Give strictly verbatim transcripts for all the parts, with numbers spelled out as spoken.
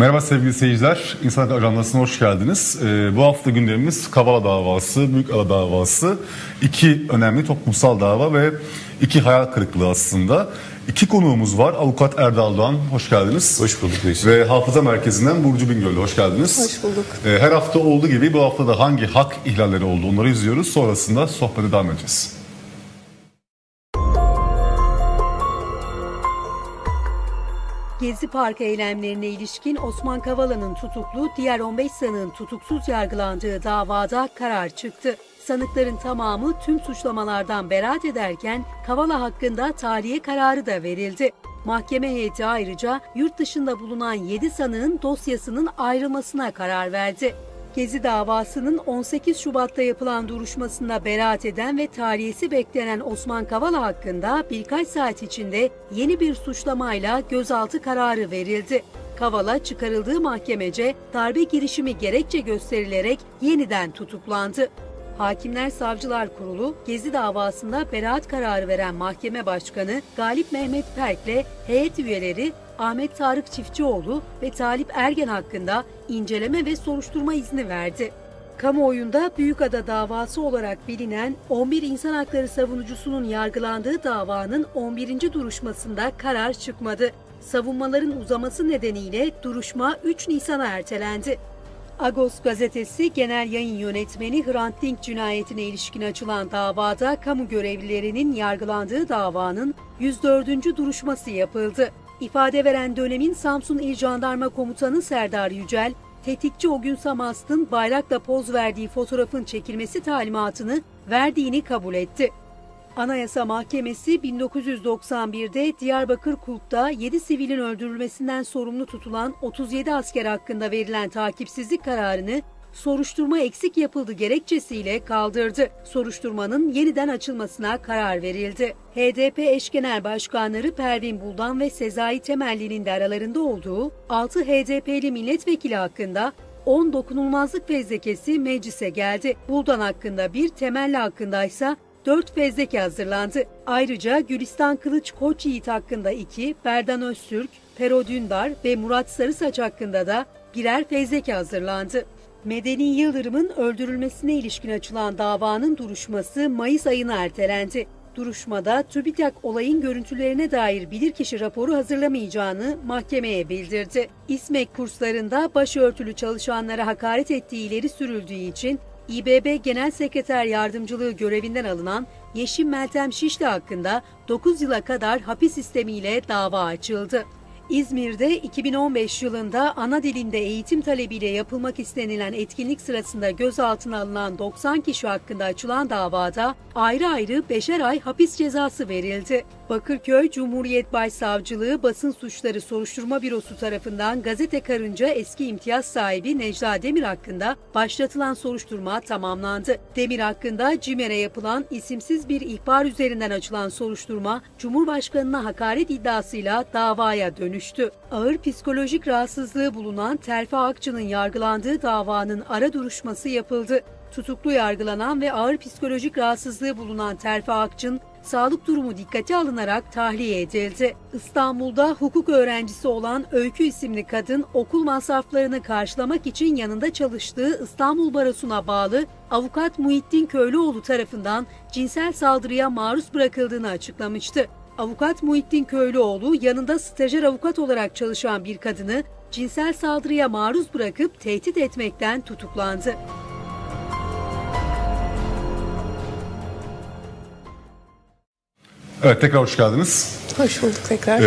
Merhaba sevgili seyirciler, İnsan Hakları Ajandası'na hoş geldiniz. Ee, bu hafta gündemimiz Kavala davası, Büyükada davası, iki önemli toplumsal dava ve iki hayal kırıklığı aslında. İki konuğumuz var, avukat Erdal Doğan, hoş geldiniz. Hoş bulduk. Necla. Ve Hafıza Merkezi'nden Burcu Bingöllü, hoş geldiniz. Hoş bulduk. Ee, her hafta olduğu gibi bu hafta da hangi hak ihlalleri oldu onları izliyoruz, sonrasında sohbete devam edeceğiz. Gezi Parkı eylemlerine ilişkin Osman Kavala'nın tutuklu, diğer on beş sanığın tutuksuz yargılandığı davada karar çıktı. Sanıkların tamamı tüm suçlamalardan beraat ederken Kavala hakkında tahliye kararı da verildi. Mahkeme heyeti ayrıca yurt dışında bulunan yedi sanığın dosyasının ayrılmasına karar verdi. Gezi davasının on sekiz Şubat'ta yapılan duruşmasında beraat eden ve tahliyesi beklenen Osman Kavala hakkında birkaç saat içinde yeni bir suçlamayla gözaltı kararı verildi. Kavala çıkarıldığı mahkemece darbe girişimi gerekçe gösterilerek yeniden tutuklandı. Hakimler Savcılar Kurulu, Gezi davasında beraat kararı veren mahkeme başkanı Galip Mehmet Perk'le heyet üyeleri Ahmet Tarık Çiftçioğlu ve Talip Ergen hakkında inceleme ve soruşturma izni verdi. Kamuoyunda Büyükada davası olarak bilinen on bir insan hakları savunucusunun yargılandığı davanın on birinci duruşmasında karar çıkmadı. Savunmaların uzaması nedeniyle duruşma üç Nisan'a ertelendi. Agos gazetesi genel yayın yönetmeni Hrant Dink cinayetine ilişkin açılan davada kamu görevlilerinin yargılandığı davanın yüz dördüncü duruşması yapıldı. İfade veren dönemin Samsun İl Jandarma Komutanı Serdar Yücel, tetikçi Ogün Samast'ın bayrakla poz verdiği fotoğrafın çekilmesi talimatını verdiğini kabul etti. Anayasa Mahkemesi bin dokuz yüz doksan bir'de Diyarbakır Kulp'ta yedi sivilin öldürülmesinden sorumlu tutulan otuz yedi asker hakkında verilen takipsizlik kararını soruşturma eksik yapıldı gerekçesiyle kaldırdı. Soruşturmanın yeniden açılmasına karar verildi. H D P eş genel başkanları Pervin Buldan ve Sezai Temelli'nin de aralarında olduğu altı H D P'li milletvekili hakkında on dokunulmazlık fezlekesi meclise geldi. Buldan hakkında bir, Temelli hakkında ise dört fezleke hazırlandı. Ayrıca Gülistan Kılıç Koç Yiğit hakkında iki, Ferdan Öztürk, Pero Dündar ve Murat Sarısaç hakkında da birer fezleke hazırlandı. Medeni Yıldırım'ın öldürülmesine ilişkin açılan davanın duruşması Mayıs ayına ertelendi. Duruşmada TÜBİTAK olayın görüntülerine dair bilirkişi raporu hazırlamayacağını mahkemeye bildirdi. İSMEK kurslarında başörtülü çalışanlara hakaret ettiği ileri sürüldüğü için İ B B Genel Sekreter Yardımcılığı görevinden alınan Yeşim Meltem Şişli hakkında dokuz yıla kadar hapis sistemiyle dava açıldı. İzmir'de iki bin on beş yılında ana dilinde eğitim talebiyle yapılmak istenilen etkinlik sırasında gözaltına alınan doksan kişi hakkında açılan davada ayrı ayrı beşer ay hapis cezası verildi. Bakırköy Cumhuriyet Başsavcılığı Basın Suçları Soruşturma Bürosu tarafından gazete karınca eski imtiyaz sahibi Necla Demir hakkında başlatılan soruşturma tamamlandı. Demir hakkında CİMER'e yapılan isimsiz bir ihbar üzerinden açılan soruşturma Cumhurbaşkanı'na hakaret iddiasıyla davaya dönüştü. Ağır psikolojik rahatsızlığı bulunan Terfi Akçı'nın yargılandığı davanın ara duruşması yapıldı. Tutuklu yargılanan ve ağır psikolojik rahatsızlığı bulunan Terfi Akçı'nın sağlık durumu dikkate alınarak tahliye edildi. İstanbul'da hukuk öğrencisi olan Öykü isimli kadın okul masraflarını karşılamak için yanında çalıştığı İstanbul Barosu'na bağlı avukat Muhittin Köylüoğlu tarafından cinsel saldırıya maruz bırakıldığını açıklamıştı. Avukat Muhittin Köylüoğlu yanında stajyer avukat olarak çalışan bir kadını cinsel saldırıya maruz bırakıp tehdit etmekten tutuklandı. Evet, tekrar hoş geldiniz. Hoş bulduk tekrar. Ee,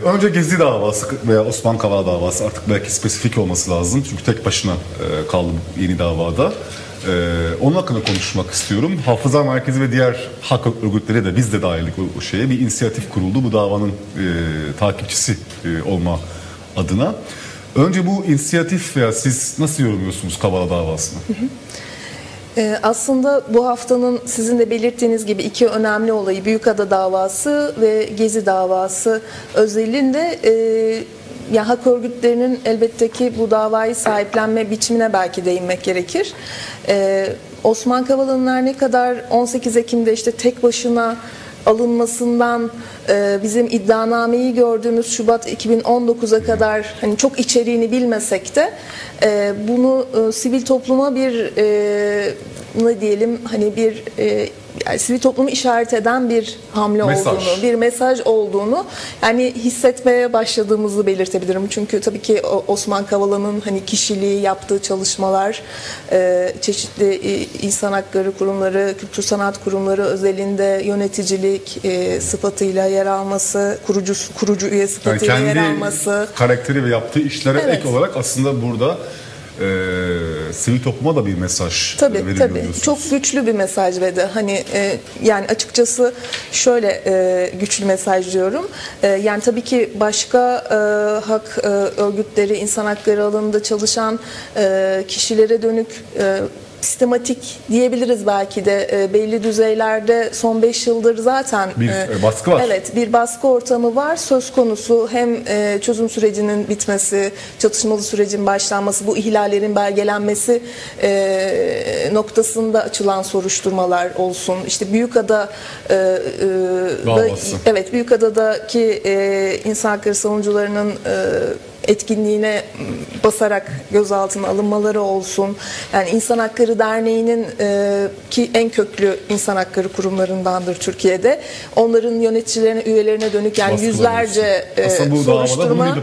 önce Gezi davası veya Osman Kavala davası, artık belki spesifik olması lazım. Çünkü tek başına kaldım yeni davada. Ee, onun hakkında konuşmak istiyorum. Hafıza Merkezi ve diğer hak örgütleri de biz de dahildik o şeye. Bir inisiyatif kuruldu bu davanın e, takipçisi e, olma adına. Önce bu inisiyatif veya siz nasıl yorumluyorsunuz Kavala davasını? Hı hı. Ee, aslında bu haftanın sizin de belirttiğiniz gibi iki önemli olayı, Büyükada davası ve Gezi davası özelinde E, Ya hak örgütlerinin elbette ki bu davayı sahiplenme biçimine belki değinmek gerekir. Ee, Osman Kavala'nın ne kadar on sekiz Ekim'de işte tek başına alınmasından e, bizim iddianameyi gördüğümüz Şubat iki bin on dokuza kadar hani çok içeriğini bilmesek de e, bunu e, sivil topluma bir e, ne diyelim hani bir e, yani sivil toplumu işaret eden bir hamle mesaj. olduğunu, bir mesaj olduğunu yani hissetmeye başladığımızı belirtebilirim. Çünkü tabii ki Osman Kavala'nın hani kişiliği, yaptığı çalışmalar, çeşitli insan hakları kurumları, kültür sanat kurumları özelinde yöneticilik sıfatıyla yer alması, kurucu kurucu üye sıfatıyla yani yer alması, karakteri ve yaptığı işlere evet. ek olarak aslında burada Ee, sivil topluma da bir mesaj veriyor. Tabii, çok güçlü bir mesaj verdi. Hani e, yani açıkçası şöyle e, güçlü mesaj diyorum. E, yani tabii ki başka e, hak e, örgütleri, insan hakları alanında çalışan e, kişilere dönük e, sistematik diyebiliriz belki de e, belli düzeylerde son beş yıldır zaten bir e, baskı var. Evet, bir baskı ortamı var. Söz konusu hem e, çözüm sürecinin bitmesi, çatışmalı sürecin başlanması, bu ihlallerin belgelenmesi e, noktasında açılan soruşturmalar olsun. İşte Büyükada e, e, da, evet Büyükada'daki e, insan hakları savunucularının e, etkinliğine basarak gözaltına alınmaları olsun. Yani İnsan Hakları Derneği'nin e, ki en köklü insan hakları kurumlarındandır Türkiye'de. Onların yöneticilerine, üyelerine dönük yani baskılar yüzlerce e, bu soruşturma,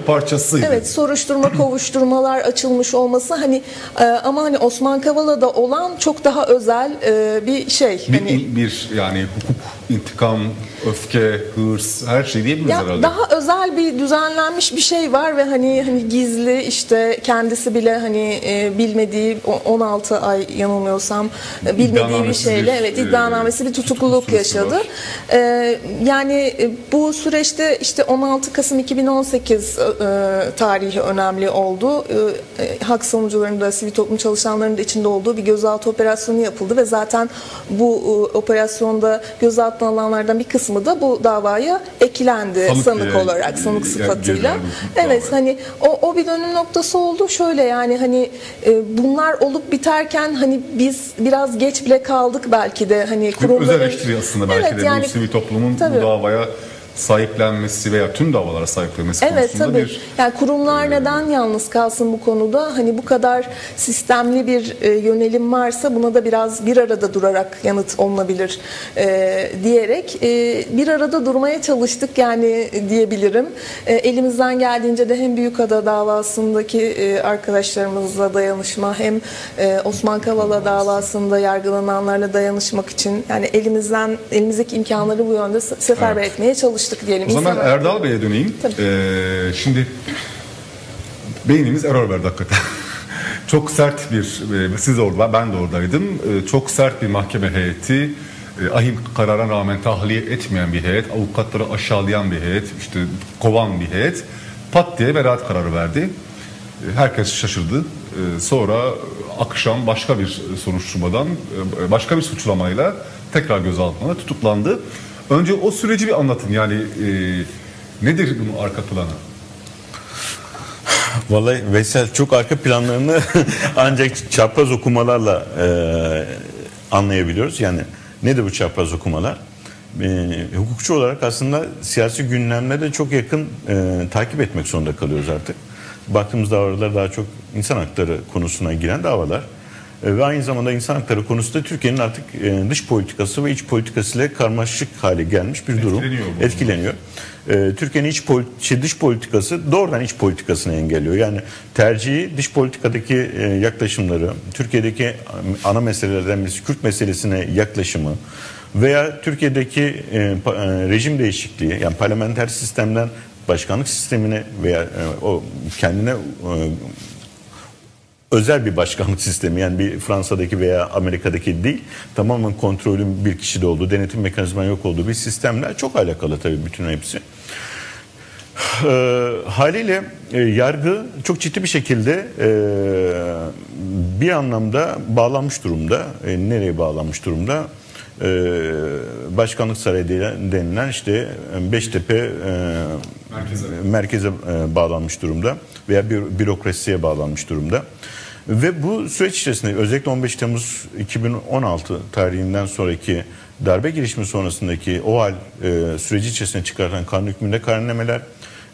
evet soruşturma, kovuşturmalar açılmış olması hani e, ama hani Osman Kavala'da olan çok daha özel e, bir şey. Bir, hani, bir yani hukuk, intikam, öfke, hırs, her şey diyebiliriz ya, herhalde. Daha özel bir düzenlenmiş bir şey var ve hani hani gizli işte kendisi bile hani e, bilmediği on altı ay yanılmıyorsam e, bilmediği bir şeyle bir, evet iddianamesi e, bir tutukluluk yaşadı. E, yani e, bu süreçte işte on altı Kasım iki bin on sekiz e, tarihi önemli oldu. E, e, hak savunucularının da sivil toplum çalışanlarının da içinde olduğu bir gözaltı operasyonu yapıldı ve zaten bu e, operasyonda gözaltına alınanlardan bir kısmı da bu davaya eklendi sanık, sanık e, olarak sanık e, sıfatıyla. Yani, evet davaya. Hani o, o bir dönüm noktası oldu. Şöyle yani hani e, bunlar olup biterken hani biz biraz geç bile kaldık belki de hani kurumların özel eleştiri aslında belki evet, de yani, bu sivil toplumun tabii. bu davaya sahiplenmesi veya tüm davalara sahiplenmesi evet, konusunda tabii. bir... Yani kurumlar e, neden yalnız kalsın bu konuda? Hani bu kadar sistemli bir e, yönelim varsa buna da biraz bir arada durarak yanıt olunabilir e, diyerek e, bir arada durmaya çalıştık yani diyebilirim. E, elimizden geldiğince de hem Büyükada davasındaki e, arkadaşlarımızla dayanışma hem e, Osman Kavala davasında yargılananlarla dayanışmak için yani elimizden elimizdeki imkanları bu yönde seferber evet. etmeye çalıştık. Diyelim. O zaman İnsan Erdal Bey'e döneyim. Ee, şimdi beynimiz error verdi hakikaten. Çok sert bir, siz orada, ben de oradaydım. Çok sert bir mahkeme heyeti, ahim karara rağmen tahliye etmeyen bir heyet, avukatları aşağılayan bir heyet, işte kovan bir heyet pat diye beraat kararı verdi. Herkes şaşırdı. Sonra akşam başka bir soruşturmadan, başka bir suçlamayla tekrar gözaltına tutuklandı. Önce o süreci bir anlatın yani e, nedir bunun arka planı? Vallahi Veysel çok arka planlarını ancak çapraz okumalarla e, anlayabiliyoruz. Yani nedir bu çapraz okumalar? E, hukukçu olarak aslında siyasi gündemlere çok yakın e, takip etmek zorunda kalıyoruz artık. Baktığımız davalar daha çok insan hakları konusuna giren davalar. Ve aynı zamanda insan hakları konusunda Türkiye'nin artık dış politikası ve iç politikasıyla karmaşık hale gelmiş bir durum. Etkileniyor. Etkileniyor. Türkiye'nin iç politi- dış politikası doğrudan iç politikasını engelliyor. Yani tercihi dış politikadaki yaklaşımları, Türkiye'deki ana meselelerden birisi Kürt meselesine yaklaşımı veya Türkiye'deki rejim değişikliği, yani parlamenter sistemden başkanlık sistemine veya o kendine özel bir başkanlık sistemi, yani bir Fransa'daki veya Amerika'daki değil, tamamen kontrolün bir kişide olduğu, denetim mekanizmanın yok olduğu bir sistemle çok alakalı tabii bütün hepsi. E, haliyle e, yargı çok ciddi bir şekilde e, bir anlamda bağlanmış durumda. E, nereye bağlanmış durumda? E, başkanlık sarayı denilen işte Beştepe e, merkeze, merkeze e, bağlanmış durumda veya bürokrasiye bağlanmış durumda. Ve bu süreç içerisinde özellikle on beş Temmuz iki bin on altı tarihinden sonraki darbe girişimi sonrasındaki OHAL e, süreci içerisine çıkartan kanun hükmünde kararnameler,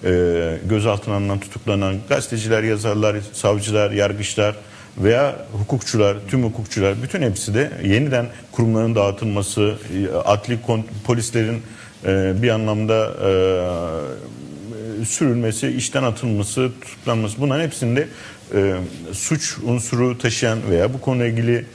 e, gözaltına alınan, tutuklanan gazeteciler, yazarlar, savcılar, yargıçlar veya hukukçular, tüm hukukçular, bütün hepsi de yeniden kurumların dağıtılması, adli polislerin e, bir anlamda e, sürülmesi, işten atılması, tutuklanması, bunların hepsinde e, suç unsuru taşıyan veya bu konuyla ilgili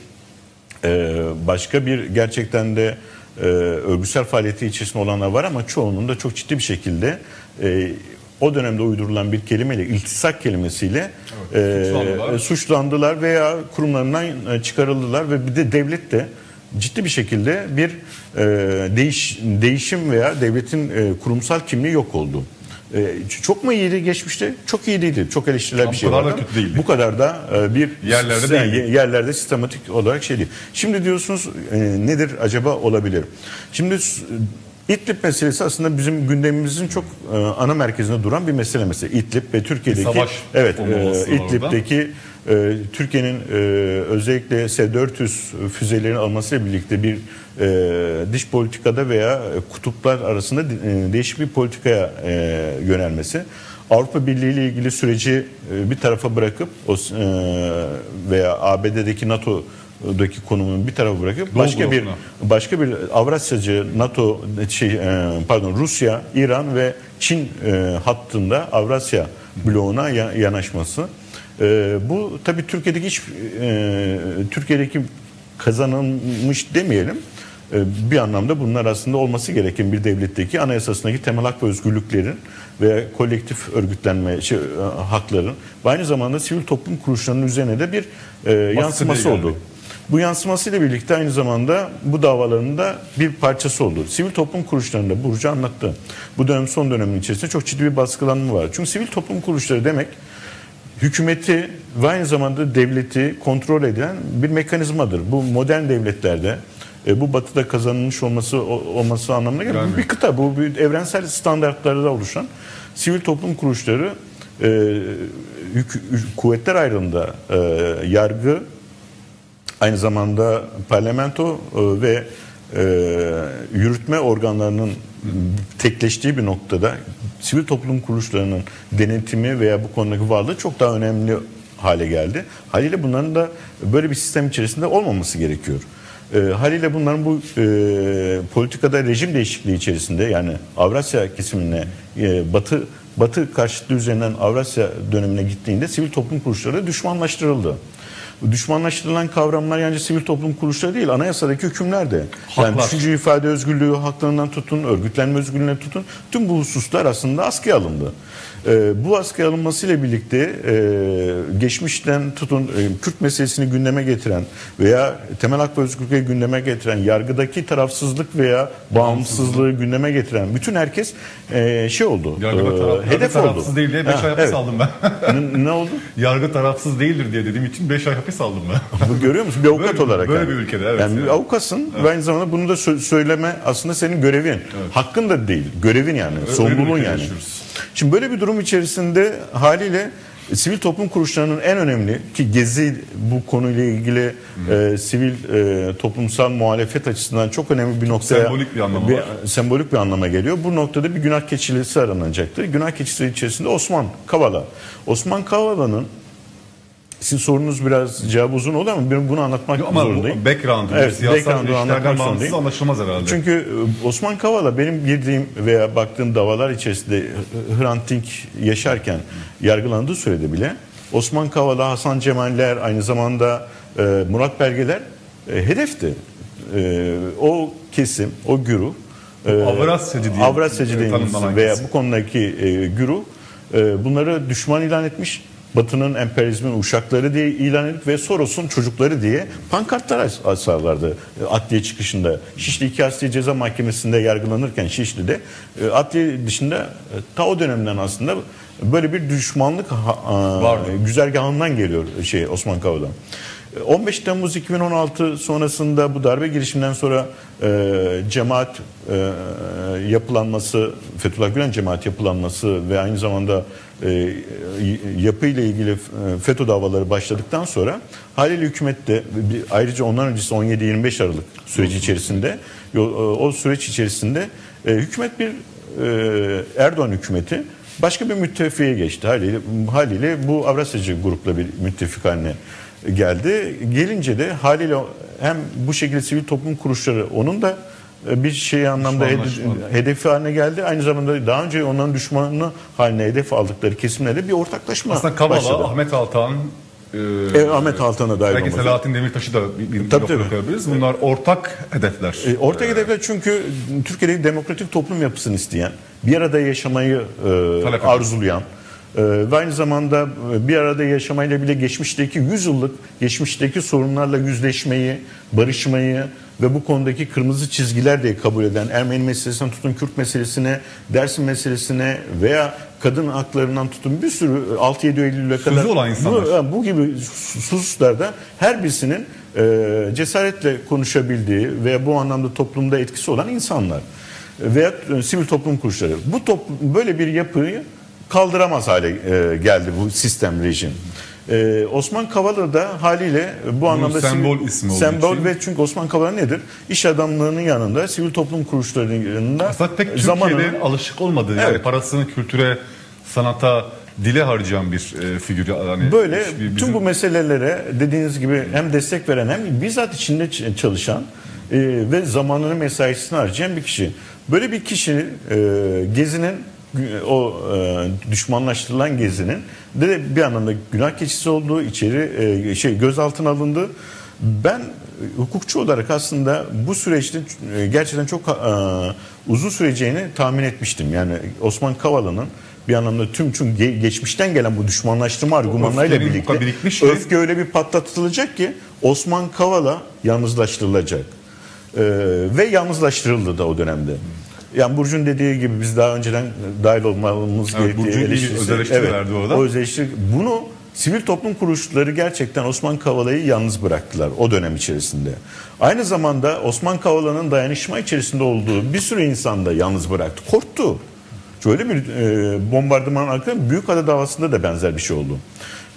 e, başka bir gerçekten de e, örgütsel faaliyeti içerisinde olanlar var, ama çoğunun da çok ciddi bir şekilde e, o dönemde uydurulan bir kelimeyle, iltisak kelimesiyle evet, e, suçlandılar. suçlandılar veya kurumlarından çıkarıldılar ve bir de devlet de ciddi bir şekilde bir e, değiş, değişim veya devletin e, kurumsal kimliği yok oldu. E, çok mu iyiydi geçmişte? Çok iyiydi. Çok eleştiriler bir şey vardı. Bu kadar da e, bir yerlerde, yani, yerlerde sistematik olarak şey değil. Şimdi diyorsunuz e, nedir acaba olabilir? Şimdi İdlib meselesi aslında bizim gündemimizin çok e, ana merkezinde duran bir mesele mesela. İdlib ve Türkiye'deki savaş, evet, e, İdlib'deki e, Türkiye'nin e, özellikle S dört yüz füzelerini almasıyla birlikte bir e, dış politikada veya kutuplar arasında e, değişik bir politikaya e, yönelmesi. Avrupa Birliği ile ilgili süreci e, bir tarafa bırakıp o, e, veya A B D'deki NATO daki konumunu bir tarafa bırakıp başka bir başka bir Avrasyacı NATO şey pardon Rusya, İran ve Çin hattında Avrasya bloğuna yanaşması. Bu tabii Türkiye'deki hiç Türkiye'deki kazanılmış demeyelim. Bir anlamda bunlar aslında olması gereken bir devletteki anayasasındaki temel hak ve özgürlüklerin ve kolektif örgütlenme şey, hakların ve aynı zamanda sivil toplum kuruluşlarının üzerine de bir Bastı yansıması oldu. Geldi. Bu yansımasıyla birlikte aynı zamanda bu davaların da bir parçası oldu. Sivil toplum kuruluşlarında Burcu anlattı. Bu dönem son dönemin içerisinde çok ciddi bir baskılanma var. Çünkü sivil toplum kuruluşları demek hükümeti ve aynı zamanda devleti kontrol eden bir mekanizmadır. Bu modern devletlerde e, bu batıda kazanılmış olması o, olması anlamına geliyor. Bu bir kıta, bu bir evrensel standartlarda oluşan sivil toplum kuruluşları e, hük, kuvvetler ayrımında e, yargı, aynı zamanda parlamento ve e, yürütme organlarının tekleştiği bir noktada sivil toplum kuruluşlarının denetimi veya bu konudaki varlığı çok daha önemli hale geldi. Haliyle bunların da böyle bir sistem içerisinde olmaması gerekiyor. E, haliyle bunların bu e, politikada rejim değişikliği içerisinde, yani Avrasya kesimine e, Batı Batı karşıtlığı üzerinden Avrasya dönemine gittiğinde sivil toplum kuruluşları düşmanlaştırıldı. Düşmanlaştırılan kavramlar yani sivil toplum kuruluşları değil, anayasadaki hükümler de. Haklar. Yani düşünce ifade özgürlüğü haklarından tutun, örgütlenme özgürlüğüne tutun. Tüm bu hususlar aslında askıya alındı. Ee, bu askıya alınmasıyla birlikte e, geçmişten tutun e, Kürt meselesini gündeme getiren veya temel hak ve özgürlükleri gündeme getiren, yargıdaki tarafsızlık veya bağımsızlığı gündeme getiren bütün herkes e, şey oldu. Yargıda taraf, e, hedef tarafsız oldu. Tarafsız değil diye beş ay hapis aldım ben. Ne, ne oldu? Yargı tarafsız değildir diye dediğim için beş ay hapis aldım ben. Bu görüyor musun? Bir avukat böyle, olarak. Böyle yani. Bir ülkede evet. Yani, yani. Avukasın evet. Ve aynı zamanda bunu da söyleme aslında senin görevin. Evet. Hakkın da değil. Görevin yani. Öyle, sorumluluğun yani. Yaşıyoruz. Şimdi böyle bir durum içerisinde haliyle sivil toplum kuruluşlarının en önemli ki Gezi bu konuyla ilgili e, sivil e, toplumsal muhalefet açısından çok önemli bir noktaya, sembolik bir anlamı bir, var. Sembolik bir anlama geliyor. Bu noktada bir günah keçilisi aranacaktır. Günah keçilisi içerisinde Osman Kavala. Osman Kavala'nın, sizin sorunuz biraz cevabı uzun oldu ama ben bunu anlatmak Yo, ama zorundayım. Ama background'u, evet, siyasalda işlerden bağımsız anlaşılmaz herhalde. Çünkü Osman Kavala benim girdiğim veya baktığım davalar içerisinde Hrant Dink yaşarken yargılandığı sürede bile Osman Kavala, Hasan Cemaller, aynı zamanda Murat Belgeler hedefti. O kesim, o güruh, Avrasyacı diye Avrasyacı veya bu konudaki güruh bunları düşman ilan etmiş. Batı'nın emperyalizmin uşakları diye ilan edip ve Soros'un çocukları diye pankartlar asarlardı adliye çıkışında. Şişli iki Asliye Ceza Mahkemesi'nde yargılanırken Şişli'de adliye dışında ta o dönemden aslında böyle bir düşmanlık vardı. Güzergahından geliyor şey Osman Kavala'dan. on beş Temmuz iki bin on altı sonrasında bu darbe girişiminden sonra e, cemaat e, yapılanması, Fethullah Gülen cemaat yapılanması ve aynı zamanda e, yapıyla ilgili FETÖ davaları başladıktan sonra haliyle hükümet de, ayrıca ondan öncesi on yedi yirmi beş Aralık süreci içerisinde, o süreç içerisinde e, hükümet bir e, Erdoğan hükümeti başka bir müttefiğe geçti. Haliyle, haliyle bu Avrasyacı grupla bir müttefik haline geldi. Gelince de haliyle hem bu şekilde sivil toplum kuruluşları onun da bir şey anlamda hedefi haline geldi. Aynı zamanda daha önce onların düşmanını haline hedef aldıkları kesimlerle bir ortaklaşma aslında Kavala, başladı. Aslında Ahmet Altan, e, e, Ahmet Altan'a dair belki Selahattin Demirtaş'ı da bir nokta koyabiliriz. Bunlar ortak hedefler. E, ortak e, hedefler çünkü Türkiye'deki demokratik toplum yapısını isteyen, bir arada yaşamayı e, arzulayan, ve aynı zamanda bir arada yaşamayla bile geçmişteki yüz yıllık geçmişteki sorunlarla yüzleşmeyi, barışmayı ve bu konudaki kırmızı çizgiler diye kabul eden, Ermeni meselesinden tutun Kürt meselesine, Dersim meselesine veya kadın haklarından tutun bir sürü altı yedi Eylül'e kadar bu, bu gibi hususlarda her birisinin e, cesaretle konuşabildiği ve bu anlamda toplumda etkisi olan insanlar veya e, sivil toplum kuruluşları. Bu toplum, böyle bir yapıyı kaldıramaz hale e, geldi bu sistem, rejim. E, Osman Kavala da haliyle bu Bunun anlamda sembol ismi sembol için. Ve çünkü Osman Kavala nedir? İş adamlarının yanında, sivil toplum kuruluşlarının yanında aslında pek zamanını, Türkiye'de alışık olmadığı, evet, yani parasını kültüre, sanata, dile harcayan bir e, figür. Yani böyle bizim... tüm bu meselelere dediğiniz gibi hem destek veren hem bizzat içinde çalışan e, ve zamanını, mesaisini harcayan bir kişi. Böyle bir kişi e, Gezi'nin, o e, düşmanlaştırılan Gezi'nin de bir anlamda günah keçisi olduğu, içeri e, şey gözaltına alındı. Ben hukukçu olarak aslında bu süreçte e, gerçekten çok e, uzun süreceğini tahmin etmiştim. Yani Osman Kavala'nın bir anlamda tüm çünkü geçmişten gelen bu düşmanlaştırma argümanlarıyla birlikte öfke mi? Öyle bir patlatılacak ki Osman Kavala yalnızlaştırılacak. E, ve yalnızlaştırıldı da o dönemde. Yani Burcu'nun dediği gibi biz daha önceden dahil olmamız evet, gerektiği eleştirisi. Evet, orada. O eleştiri. Bunu sivil toplum kuruluşları gerçekten Osman Kavala'yı yalnız bıraktılar o dönem içerisinde. Aynı zamanda Osman Kavala'nın dayanışma içerisinde olduğu bir sürü insan da yalnız bıraktı. Korktu. Şöyle bir e, bombardımanın arkasında Büyükada davasında da benzer bir şey oldu.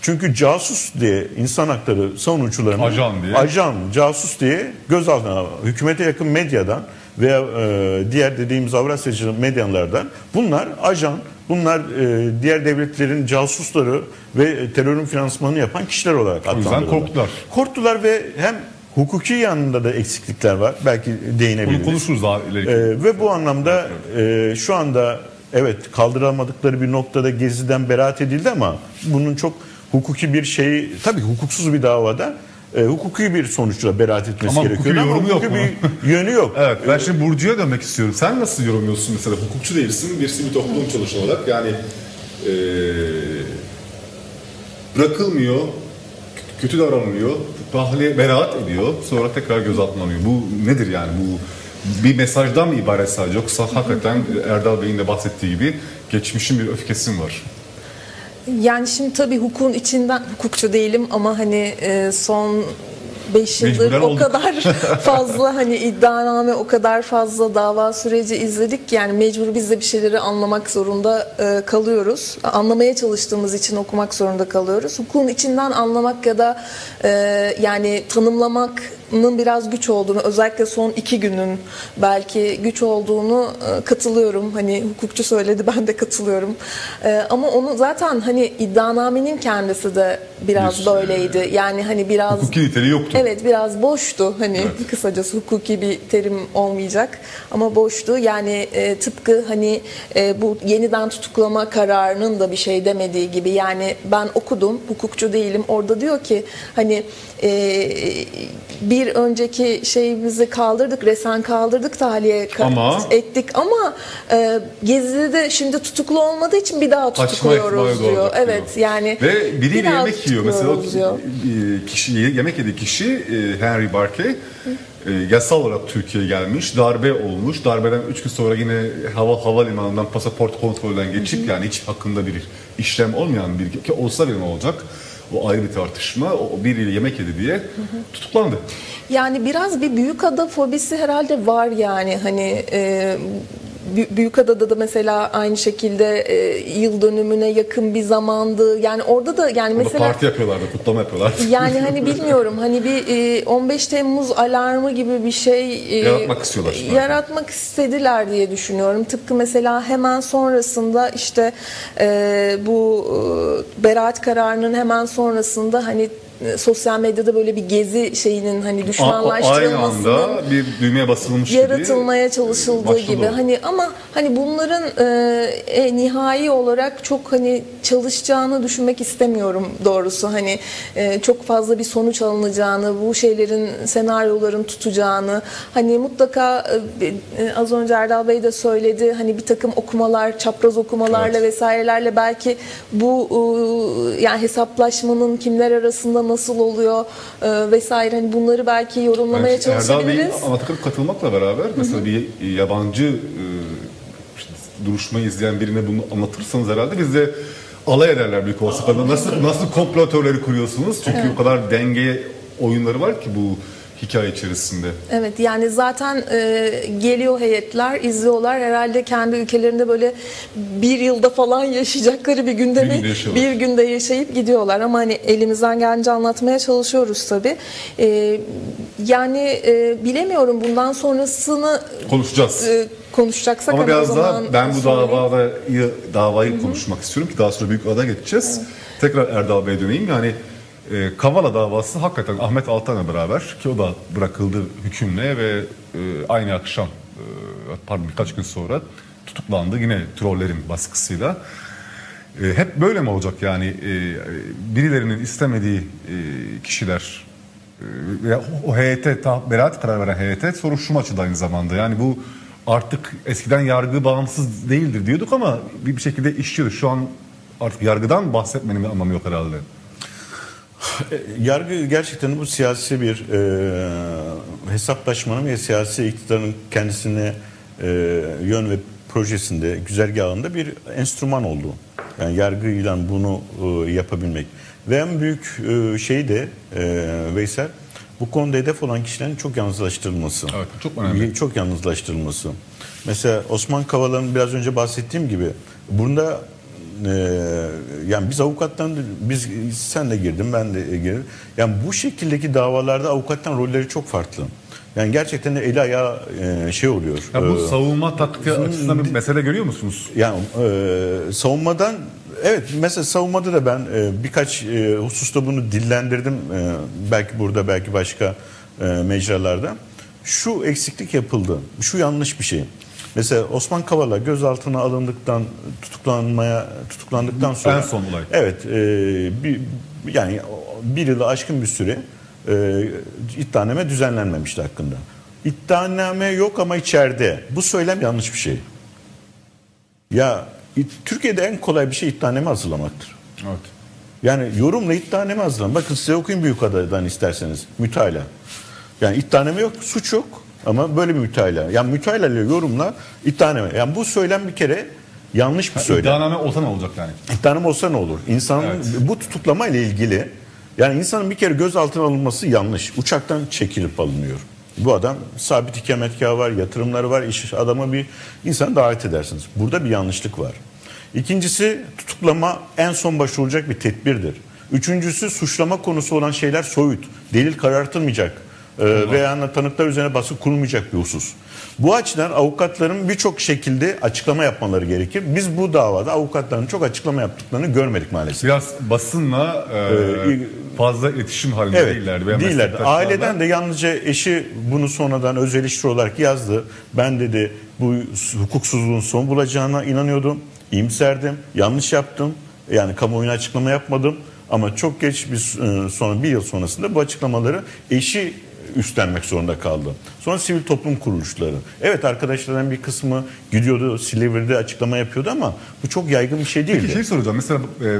Çünkü casus diye insan hakları savunucularının ajan, diye. ajan casus diye gözaltına, hükümete yakın medyadan veya e, diğer dediğimiz Avrasyacı medyalardan, bunlar ajan, bunlar e, diğer devletlerin casusları ve terörün finansmanını yapan kişiler olarak adlandırıldı. Korktular. Korktular ve hem hukuki yanında da eksiklikler var. Belki değinebiliriz. Bunu konuşuruz daha ileriki. E, ve bu anlamda e, şu anda evet kaldıramadıkları bir noktada Gezi'den beraat edildi ama bunun çok hukuki bir şeyi, tabii hukuksuz bir davada E, hukuki bir sonuçla beraat etmesi gerekiyor ama hukuki, ama hukuki bir yönü yok. Evet, ben şimdi Burcu'ya dönmek istiyorum. Sen nasıl yorumluyorsun mesela? Hukukçu değilsin, bir sivil toplum çalışanı olarak. Yani e, bırakılmıyor, kötü davranılıyor, tahliye, beraat ediyor, sonra tekrar gözaltlanıyor. Bu nedir yani? Bu bir mesajdan mı ibaret sadece? Yoksa hakikaten Erdal Bey'in de bahsettiği gibi geçmişin bir öfkesi var? Yani şimdi tabii hukukun içinden, hukukçu değilim ama hani son beş yıldır o olduk. kadar fazla hani iddianame, o kadar fazla dava süreci izledik. Yani mecbur biz de bir şeyleri anlamak zorunda kalıyoruz. Anlamaya çalıştığımız için okumak zorunda kalıyoruz. Hukukun içinden anlamak ya da yani tanımlamak biraz güç olduğunu, özellikle son iki günün belki güç olduğunu katılıyorum. Hani hukukçu söyledi, ben de katılıyorum. Ama onu zaten hani iddianamenin kendisi de biraz böyleydi. Yani hani biraz hukuki niteliği yoktu. Evet, biraz boştu. Hani evet. Kısacası hukuki bir terim olmayacak ama boştu. Yani tıpkı hani bu yeniden tutuklama kararının da bir şey demediği gibi. Yani ben okudum, hukukçu değilim. Orada diyor ki hani bir Bir önceki şeyimizi kaldırdık, resen kaldırdık, tahliye ama, ettik ama e, Gezi'de şimdi tutuklu olmadığı için bir daha tutukluyoruz diyor. Evet diyor. Yani ve biriyle yemek yiyor mesela diyor. Kişi yemek yediği kişi Henry Barkey e, yasal olarak Türkiye'ye gelmiş, darbe olmuş, darbeden üç gün sonra yine hava havalimanından pasaport kontrolden geçip, hı-hı, yani hiç hakkında bir işlem olmayan bir ki olsa bile ne olacak? O ayrı bir tartışma, o biriyle yemek yedi diye, hı hı, tutuklandı. Yani biraz bir Büyükada fobisi herhalde var yani hani e, Büyükada'da da mesela aynı şekilde e, yıl dönümüne yakın bir zamandı. Yani orada da yani orada mesela parti yapıyorlardı, kutlama yapıyorlardı. Yani hani bilmiyorum hani bir e, on beş Temmuz alarmı gibi bir şey e, yaratmak istiyorlar. Şimdi yaratmak yani. istediler diye düşünüyorum. Tıpkı mesela hemen sonrasında işte e, bu e, beraat kararının hemen sonrasında hani sosyal medyada böyle bir gezi şeyinin hani düşmanlaştırılmasının aynı anda bir düğmeye basılmış yaratılmaya gibi, çalışıldığı gibi oldu. Hani ama hani bunların e, e, nihai olarak çok hani çalışacağını düşünmek istemiyorum doğrusu. Hani e, çok fazla bir sonuç alınacağını, bu şeylerin, senaryoların tutacağını, hani mutlaka e, e, az önce Erdal Bey de söyledi, hani bir takım okumalar, çapraz okumalarla evet. vesairelerle belki bu e, yani hesaplaşmanın kimler arasında nasıl oluyor e, vesaire hani bunları belki yorumlamaya yani çalışabiliriz. Erdal Bey'in anlatıp katılmakla beraber mesela hı hı. bir yabancı e, işte, duruşmayı izleyen birine bunu anlatırsanız herhalde biz de alay ederler büyük olasılıkla. Nasıl nasıl komplatörleri kuruyorsunuz? Çünkü evet. o kadar denge oyunları var ki bu hikaye içerisinde. Evet yani zaten e, geliyor heyetler, izliyorlar. Herhalde kendi ülkelerinde böyle bir yılda falan yaşayacakları bir gündemi bir, bir günde yaşayıp gidiyorlar. Ama hani elimizden gelince anlatmaya çalışıyoruz tabii. E, yani e, bilemiyorum bundan sonrasını konuşacağız. E, konuşacaksak ama hani biraz daha ben bu davayı, davayı Hı-hı. konuşmak istiyorum ki daha sonra Büyükada'ya geçeceğiz. Evet. Tekrar Erdal Bey'e döneyim. Yani Kavala davası hakikaten Ahmet Altan'la beraber ki o da bırakıldı hükümle ve aynı akşam pardon birkaç gün sonra tutuklandı yine trollerin baskısıyla. Hep böyle mi olacak yani birilerinin istemediği kişiler veya o heyete beraat karar veren heyete soruşturma açıldı aynı zamanda. Yani bu artık eskiden yargı bağımsız değildir diyorduk ama bir şekilde işliyor. Şu an artık yargıdan bahsetmenin bir anlamı yok herhalde. Yargı gerçekten bu siyasi bir e, hesaplaşmanın ve siyasi iktidarın kendisine e, yön ve projesinde, güzergahında bir enstrüman oldu. Yani yargıyla bunu e, yapabilmek. Ve en büyük e, şey de e, Veysel, bu konuda hedef olan kişilerin çok yalnızlaştırılması. Evet, çok önemli. Çok yalnızlaştırılması. Mesela Osman Kavala'nın biraz önce bahsettiğim gibi bunda yani biz avukattan biz sen de girdin ben de girdim. Yani bu şekildeki davalarda avukattan rolleri çok farklı. Yani gerçekten de eli ayağı şey oluyor. Ya bu ee, savunma taktiği açısından bir mesele görüyor musunuz? Yani e, savunmadan evet mesela savunmada da ben e, birkaç e, hususta bunu dillendirdim. E, belki burada belki başka e, mecralarda. Şu eksiklik yapıldı. Şu yanlış bir şey. Mesela Osman Kavala gözaltına alındıktan tutuklanmaya tutuklandıktan sonra en son olay. Evet, e, bir, yani bir yılı aşkın bir süre e, iddianame düzenlenmemişti hakkında. İddianame yok ama içeride. Bu söylem yanlış bir şey. Ya Türkiye'de en kolay bir şey iddianame hazırlamaktır. Evet. Yani yorumla iddianame hazırlamak. Bakın size okuyun Büyükada'dan isterseniz mütalaa. Yani iddianame yok, suç yok. Ama böyle bir mütalaa. Yani mütalaa ile yorumla iddianame. Yani bu söylem bir kere yanlış bir söylem. İddianame olsa ne olacak yani? İddianame olsa ne olur? İnsanın evet. bu tutuklama ile ilgili yani insanın bir kere gözaltına alınması yanlış. Uçaktan çekilip alınıyor. Bu adam sabit ikametgahı var, yatırımları var, iş adamı bir insan davet edersiniz. Burada bir yanlışlık var. İkincisi tutuklama en son başvurulacak bir tedbirdir. Üçüncüsü suçlama konusu olan şeyler soyut. Delil karartılmayacak. Tamam. Veya tanıklar üzerine baskı kurulmayacak bir husus. Bu açıdan avukatların birçok şekilde açıklama yapmaları gerekir. Biz bu davada avukatların çok açıklama yaptıklarını görmedik maalesef. Biraz basınla e, fazla iletişim halinde evet, değillerdi. değillerdi. Aileden de yalnızca eşi bunu sonradan öz eleştiri olarak yazdı. Ben dedi bu hukuksuzluğun son bulacağına inanıyordum. İyimserdim. Yanlış yaptım. Yani kamuoyuna açıklama yapmadım. Ama çok geç bir, sonra, bir yıl sonrasında bu açıklamaları eşi üstlenmek zorunda kaldı. Sonra sivil toplum kuruluşları. Evet arkadaşlardan bir kısmı gidiyordu Silivri'de açıklama yapıyordu ama bu çok yaygın bir şey değildi. Peki şey soracağım. Mesela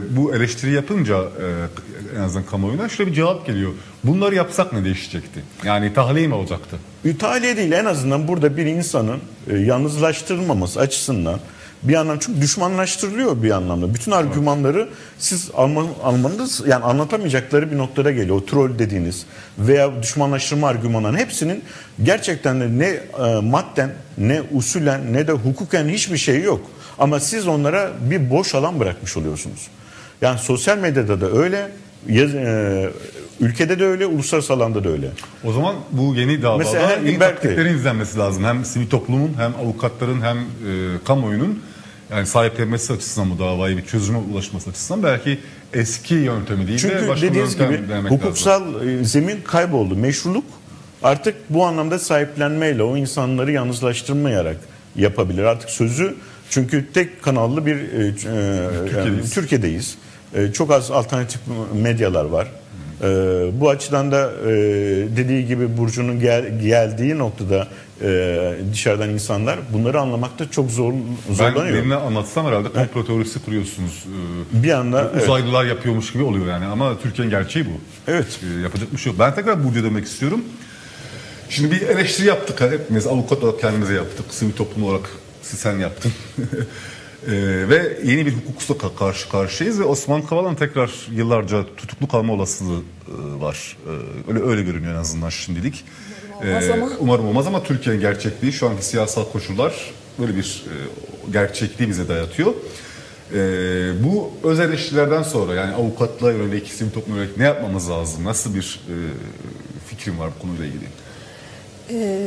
bu eleştiri yapınca en azından kamuoyuna şöyle bir cevap geliyor. Bunları yapsak ne değişecekti? Yani tahliye mi olacaktı? Tahliye değil en azından burada bir insanın yalnızlaştırılmaması açısından bir yandan çünkü düşmanlaştırılıyor bir anlamda. Bütün argümanları siz alman, almanız yani anlatamayacakları bir noktada geliyor. O troll dediğiniz veya düşmanlaştırma argümanlarının hepsinin gerçekten de ne e, madden, ne usulen, ne de hukuken hiçbir şey yok. Ama siz onlara bir boş alan bırakmış oluyorsunuz. Yani sosyal medyada da öyle, yaz, e, ülkede de öyle, uluslararası alanda da öyle. O zaman bu yeni davada mesela hem yeni taktiklerin izlenmesi lazım. Hem sivil toplumun, hem avukatların, hem e, kamuoyunun yani sahiplenmesi açısından bu davayı bir çözüme ulaşması açısından belki eski yöntemi değil çünkü de başka bir yöntem gibi, denemek hukuksal lazım. Hukuksal zemin kayboldu. Meşruluk artık bu anlamda sahiplenmeyle, o insanları yalnızlaştırmayarak yapabilir. Artık sözü çünkü tek kanallı bir e, Türkiye'deyiz. Yani, Türkiye'deyiz. E, çok az alternatif medyalar var. Ee, bu açıdan da e, dediği gibi Burcu'nun gel, geldiği noktada e, dışarıdan insanlar bunları anlamakta çok zor, zorlanıyor. Ben birine anlatsam herhalde komplo teorisi kuruyorsunuz. Ee, bir anda uzaylılar evet. yapıyormuş gibi oluyor yani ama Türkiye'nin gerçeği bu. Evet. Ee, yapacak bir şey yok. Ben tekrar Burcu'ya dönmek istiyorum. Şimdi bir eleştiri yaptık hepimiz avukat olarak kendimize yaptık. Sivil toplum olarak sen yaptın. Ee, ve yeni bir hukukla karşı karşıyayız ve Osman Kavala'nın tekrar yıllarca tutuklu kalma olasılığı e, var. E, öyle öyle görünüyor en azından şimdilik. Umarım olmaz, ee, umarım olmaz ama Türkiye'nin gerçekliği şu anki siyasal koşullar böyle bir e, gerçekliği bize dayatıyor. E, bu öz eleştirilerden sonra yani avukatlığa yönelik, sivil topluma yönelik ne yapmamız lazım? Nasıl bir e, fikrim var bu konuyla ilgili? Ee,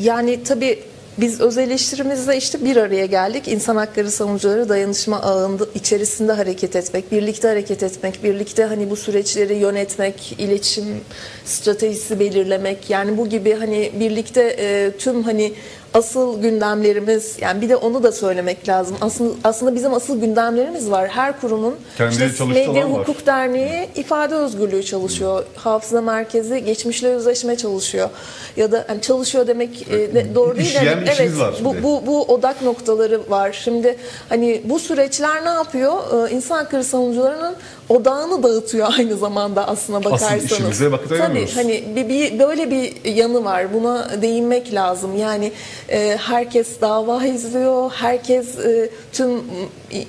yani tabii biz öz eleştirimizle işte bir araya geldik. İnsan hakları savunucuları dayanışma ağında içerisinde hareket etmek, birlikte hareket etmek, birlikte hani bu süreçleri yönetmek, iletişim stratejisi belirlemek. Yani bu gibi hani birlikte e, tüm hani asıl gündemlerimiz, yani bir de onu da söylemek lazım. Aslında, aslında bizim asıl gündemlerimiz var. Her kurumun işte Medya Hukuk Derneği ifade özgürlüğü çalışıyor. Hafıza Merkezi geçmişle yüzleşme çalışıyor. Ya da yani çalışıyor demek e, doğru değil. Yani, evet, bu, bu, bu odak noktaları var. Şimdi hani bu süreçler ne yapıyor? Ee, insan hakları savunucularının odağını dağıtıyor aynı zamanda aslına bakarsanız. Asıl işimize vakit ayırmıyoruz. Tabii hani bir, bir, böyle bir yanı var. Buna değinmek lazım. Yani herkes dava izliyor, herkes tüm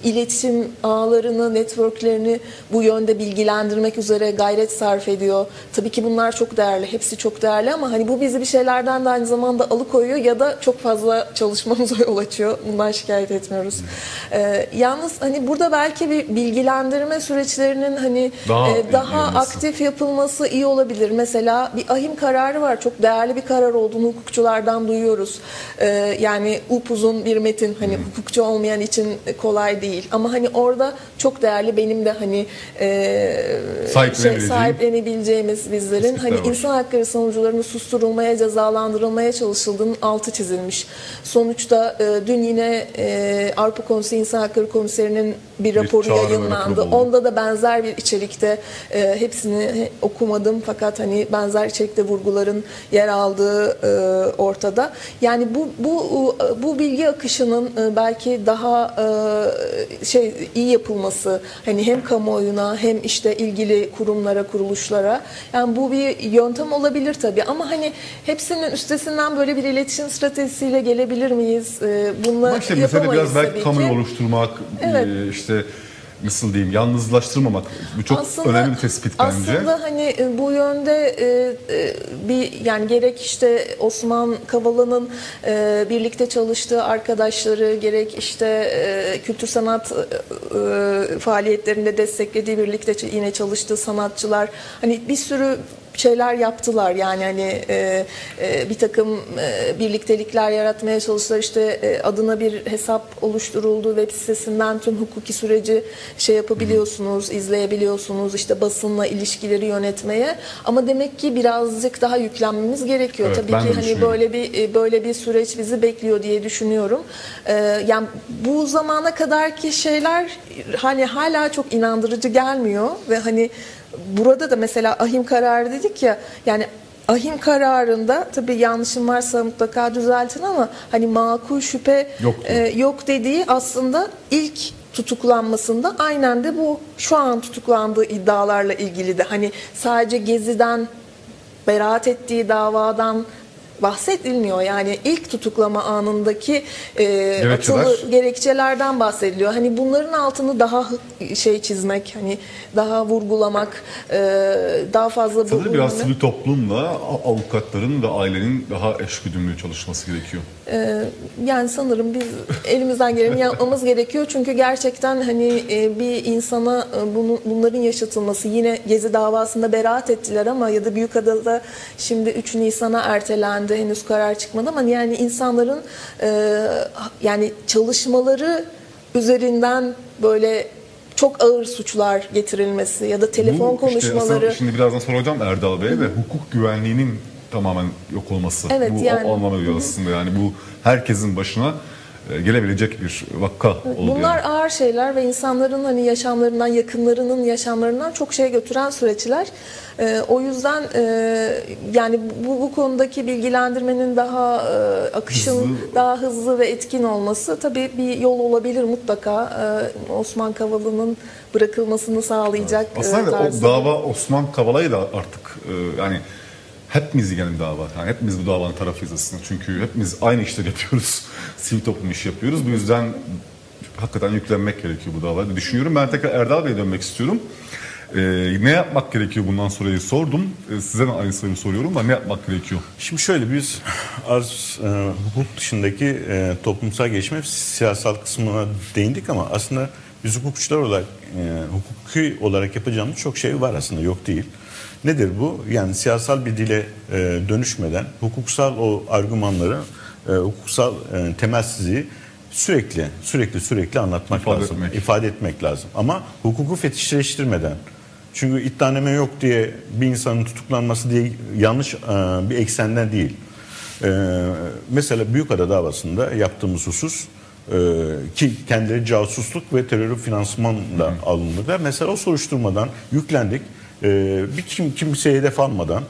iletişim ağlarını, networklerini bu yönde bilgilendirmek üzere gayret sarf ediyor. Tabii ki bunlar çok değerli, hepsi çok değerli ama hani bu bizi bir şeylerden de aynı zamanda alıkoyuyor ya da çok fazla çalışmamıza yol açıyor. Bundan şikayet etmiyoruz. Ee, yalnız hani burada belki bir bilgilendirme süreçlerinin hani daha, e, daha aktif yapılması iyi olabilir. Mesela bir ahim kararı var, çok değerli bir karar olduğunu hukukçulardan duyuyoruz. Yani upuzun bir metin hani hukukçu olmayan için kolay değil ama hani orada çok değerli benim de hani e, şey, sahiplenebileceğimiz bizlerin hani var. İnsan hakları savunucularının susturulmaya, cezalandırılmaya çalışıldığının altı çizilmiş. Sonuçta e, dün yine e, Avrupa Konseyi İnsan Hakları Komiserinin bir raporu yayınlandı. Onda da benzer bir içerikte e, hepsini okumadım fakat hani benzer içerikte vurguların yer aldığı e, ortada. Yani bu bu bu bilgi akışının belki daha şey iyi yapılması hani hem kamuoyuna hem işte ilgili kurumlara, kuruluşlara, yani bu bir yöntem olabilir tabii ama hani hepsinin üstesinden böyle bir iletişim stratejisiyle gelebilir miyiz? Bununla işte yapamayız biraz belki tabii kamuoyu ki. Oluşturmak evet. işte nasıl diyeyim, yalnızlaştırmamak bu çok aslında, önemli bir tespit bence. Aslında hani bu yönde e, e, bir yani gerek işte Osman Kavala'nın e, birlikte çalıştığı arkadaşları, gerek işte e, kültür sanat e, faaliyetlerinde desteklediği, birlikte yine çalıştığı sanatçılar hani bir sürü şeyler yaptılar yani hani e, e, bir takım e, birliktelikler yaratmaya çalıştılar. İşte e, adına bir hesap oluşturuldu, web sitesinden tüm hukuki süreci şey yapabiliyorsunuz, izleyebiliyorsunuz, işte basınla ilişkileri yönetmeye. Ama demek ki birazcık daha yüklenmemiz gerekiyor. Evet, tabii ki hani böyle bir böyle bir süreç bizi bekliyor diye düşünüyorum. E, yani bu zamana kadarki şeyler hani hala çok inandırıcı gelmiyor ve hani burada da mesela ahim kararı dedik ya, yani ahim kararında tabii yanlışım varsa mutlaka düzeltin ama hani makul şüphe yok, e, yok dediği aslında ilk tutuklanmasında aynen de bu şu an tutuklandığı iddialarla ilgili de hani sadece Gezi'den, beraat ettiği davadan bahsedilmiyor. Yani ilk tutuklama anındaki e, atılı gerekçelerden bahsediliyor. Hani bunların altını daha şey çizmek, hani daha vurgulamak, e, daha fazla sanırım bu biraz sivil toplumla avukatların ve ailenin daha eşgüdümlü çalışması gerekiyor. E, yani sanırım biz elimizden geleni yapmamız gerekiyor. Çünkü gerçekten hani e, bir insana e, bunu, bunların yaşatılması, yine Gezi davasında beraat ettiler ama ya da Büyükada'da şimdi üç Nisan'a ertelendi. Henüz karar çıkmadı ama yani insanların e, yani çalışmaları üzerinden böyle çok ağır suçlar getirilmesi ya da telefon bu konuşmaları. Işte şimdi birazdan soracağım Erdal Bey'e de hukuk güvenliğinin tamamen yok olması. Evet, bu yani, anlama geliyor aslında. Yani bu herkesin başına gelebilecek bir vakka oldu. Bunlar yani ağır şeyler ve insanların hani yaşamlarından, yakınlarının yaşamlarından çok şey götüren süreçler. Ee, o yüzden e, yani bu, bu konudaki bilgilendirmenin daha e, akışın hızlı, daha hızlı ve etkin olması tabii bir yol olabilir mutlaka. Ee, Osman Kavala'nın bırakılmasını sağlayacak. Evet. Aslında o dava Osman Kavala'yı da artık e, yani hepimiz ilgili dava. Yani hepimiz bu davanın tarafıyız aslında. Çünkü hepimiz aynı işleri yapıyoruz. Sivil toplum işi yapıyoruz. Bu yüzden hakikaten yüklenmek gerekiyor bu davada. Düşünüyorum. Ben tekrar Erdal Bey'e dönmek istiyorum. Ee, ne yapmak gerekiyor bundan sonrayı sordum. Ee, size de aynı soruyu soruyorum da ne yapmak gerekiyor? Şimdi şöyle biz arz e, hukuk dışındaki e, toplumsal gelişme siyasal kısmına değindik ama aslında biz hukukçular olarak e, hukuki olarak yapacağımız çok şey var aslında, yok değil. Nedir bu? Yani siyasal bir dile e, dönüşmeden hukuksal o argümanları, e, hukuksal e, temelsizliği sürekli sürekli sürekli anlatmak ifade lazım, etmek. ifade etmek lazım. Ama hukuku fetişleştirmeden. Çünkü iddianame yok diye bir insanın tutuklanması diye yanlış e, bir eksenden değil. E, mesela Büyükada davasında yaptığımız husus e, ki kendileri casusluk ve terör finansmanla alındı ve mesela o soruşturmadan yüklendik. Ee, bir kim, kimseye hedef almadan,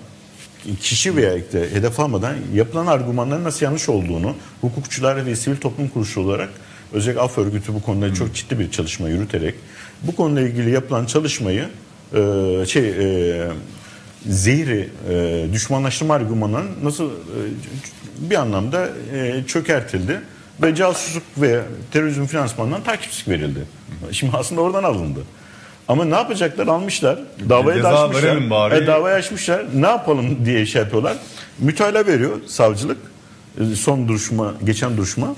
kişi veya de hedef almadan yapılan argümanların nasıl yanlış olduğunu hukukçular ve sivil toplum kuruluşu olarak özellikle af örgütü bu konuda hmm. çok ciddi bir çalışma yürüterek bu konuyla ilgili yapılan çalışmayı e, şey e, zehri e, düşmanlaştırma argümanının nasıl e, bir anlamda e, çökertildi ve casusluk ve terörizm finansmanından takipsizlik verildi. Hmm. Şimdi aslında oradan alındı. Ama ne yapacaklar? Almışlar. Davayı da açmışlar. E, davayı açmışlar. Ne yapalım diye şey yapıyorlar. Mütalaa veriyor savcılık. Son duruşma, geçen duruşma.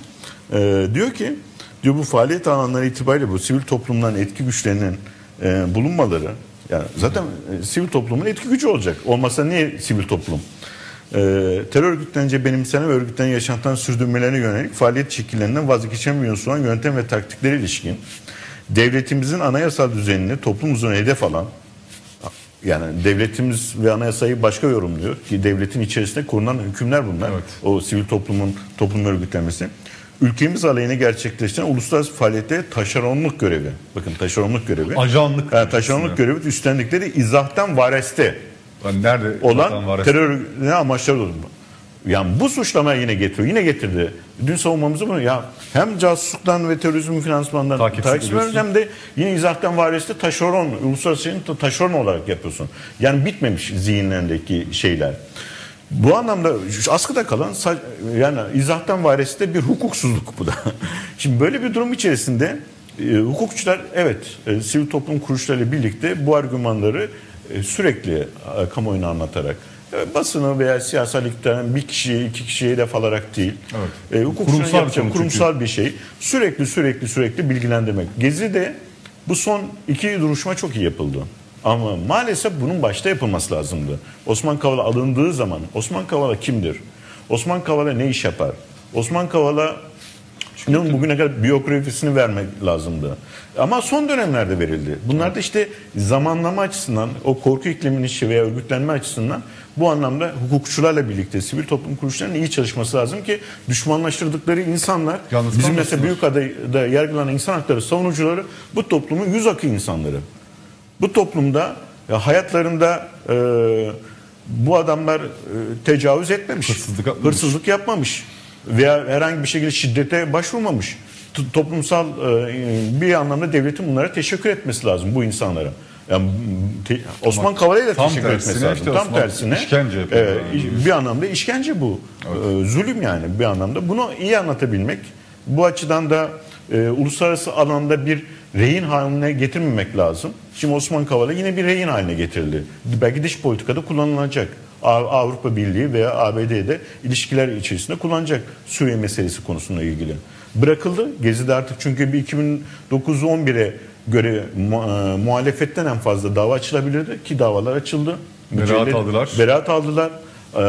E, diyor ki, diyor bu faaliyet alanları itibariyle bu sivil toplumdan etki güçlerinin e, bulunmaları. Yani zaten e, sivil toplumun etki gücü olacak. Olmasa niye sivil toplum? E, terör örgütlenince benimsene ve örgütlenen yaşantıdan sürdürmelerine yönelik faaliyet şekillerinden vazgeçemiyoruz olan yöntem ve taktikleri ilişkin devletimizin anayasal düzenini toplum üzerine hedef alan, yani devletimiz ve anayasayı başka yorumluyor ki devletin içerisinde korunan hükümler bunlar. Evet. O sivil toplumun toplum örgütlenmesi. Ülkemiz aleyhine gerçekleştiren uluslararası faaliyette taşeronluk görevi. Bakın taşeronluk görevi. Ajanlık. Yani taşeronluk görevi üstlendikleri izahtan vareste yani nerede olan vareste? Terör ne amaçları olur mu? Yani bu suçlamaya yine getiriyor. Yine getirdi. Dün savunmamızı bunu ya hem casusluktan ve terörizmin finansmanından takipsiz hem de yine izahtan varisi taşeron, uluslararası taşeron olarak yapıyorsun. Yani bitmemiş zihinlerindeki şeyler. Bu anlamda askıda kalan yani izahtan varisi de bir hukuksuzluk bu da. Şimdi böyle bir durum içerisinde e, hukukçular evet e, sivil toplum kuruluşlarıyla birlikte bu argümanları e, sürekli e, kamuoyuna anlatarak basını veya siyasal iktidarın bir kişiye, iki kişiye hedef alarak değil. Evet. E, kurumsal bir, kurumsal bir şey. Sürekli sürekli sürekli bilgilendirmek. Gezi'de bu son iki duruşma çok iyi yapıldı. Ama maalesef bunun başta yapılması lazımdı. Osman Kavala alındığı zaman Osman Kavala kimdir? Osman Kavala ne iş yapar? Osman Kavala Şimdi bugüne kadar biyografisini vermek lazımdı. Ama son dönemlerde verildi. Bunlar da işte zamanlama açısından, o korku ikliminin işi veya örgütlenme açısından bu anlamda hukukçularla birlikte sivil toplum kuruluşlarının iyi çalışması lazım ki düşmanlaştırdıkları insanlar, yalnız bizim mesela Büyükada'da yargılanan insan hakları savunucuları bu toplumun yüz akı insanları. Bu toplumda hayatlarında e, bu adamlar e, tecavüz etmemiş, hırsızlık yapmamış. Hırsızlık yapmamış. Veya herhangi bir şekilde şiddete başvurmamış. Toplumsal bir anlamda devletin bunlara teşekkür etmesi lazım bu insanlara. Yani te, Osman Kavala'ya da teşekkür etmesi lazım. Işte tam Osman, tersine işkence e, yani. Bir anlamda işkence bu. Evet. E, zulüm yani bir anlamda. Bunu iyi anlatabilmek, bu açıdan da e, uluslararası alanda bir rehin haline getirmemek lazım. Şimdi Osman Kavala yine bir rehin haline getirildi. Belki dış politikada kullanılacak. Avrupa Birliği veya A B D'de ilişkiler içerisinde kullanacak Suriye meselesi konusunda ilgili. Bırakıldı. Gezi'de artık çünkü bir iki bin dokuz on bire göre muhalefetten en fazla dava açılabilirdi ki davalar açıldı. Beraat aldılar. Beraat aldılar. Ee,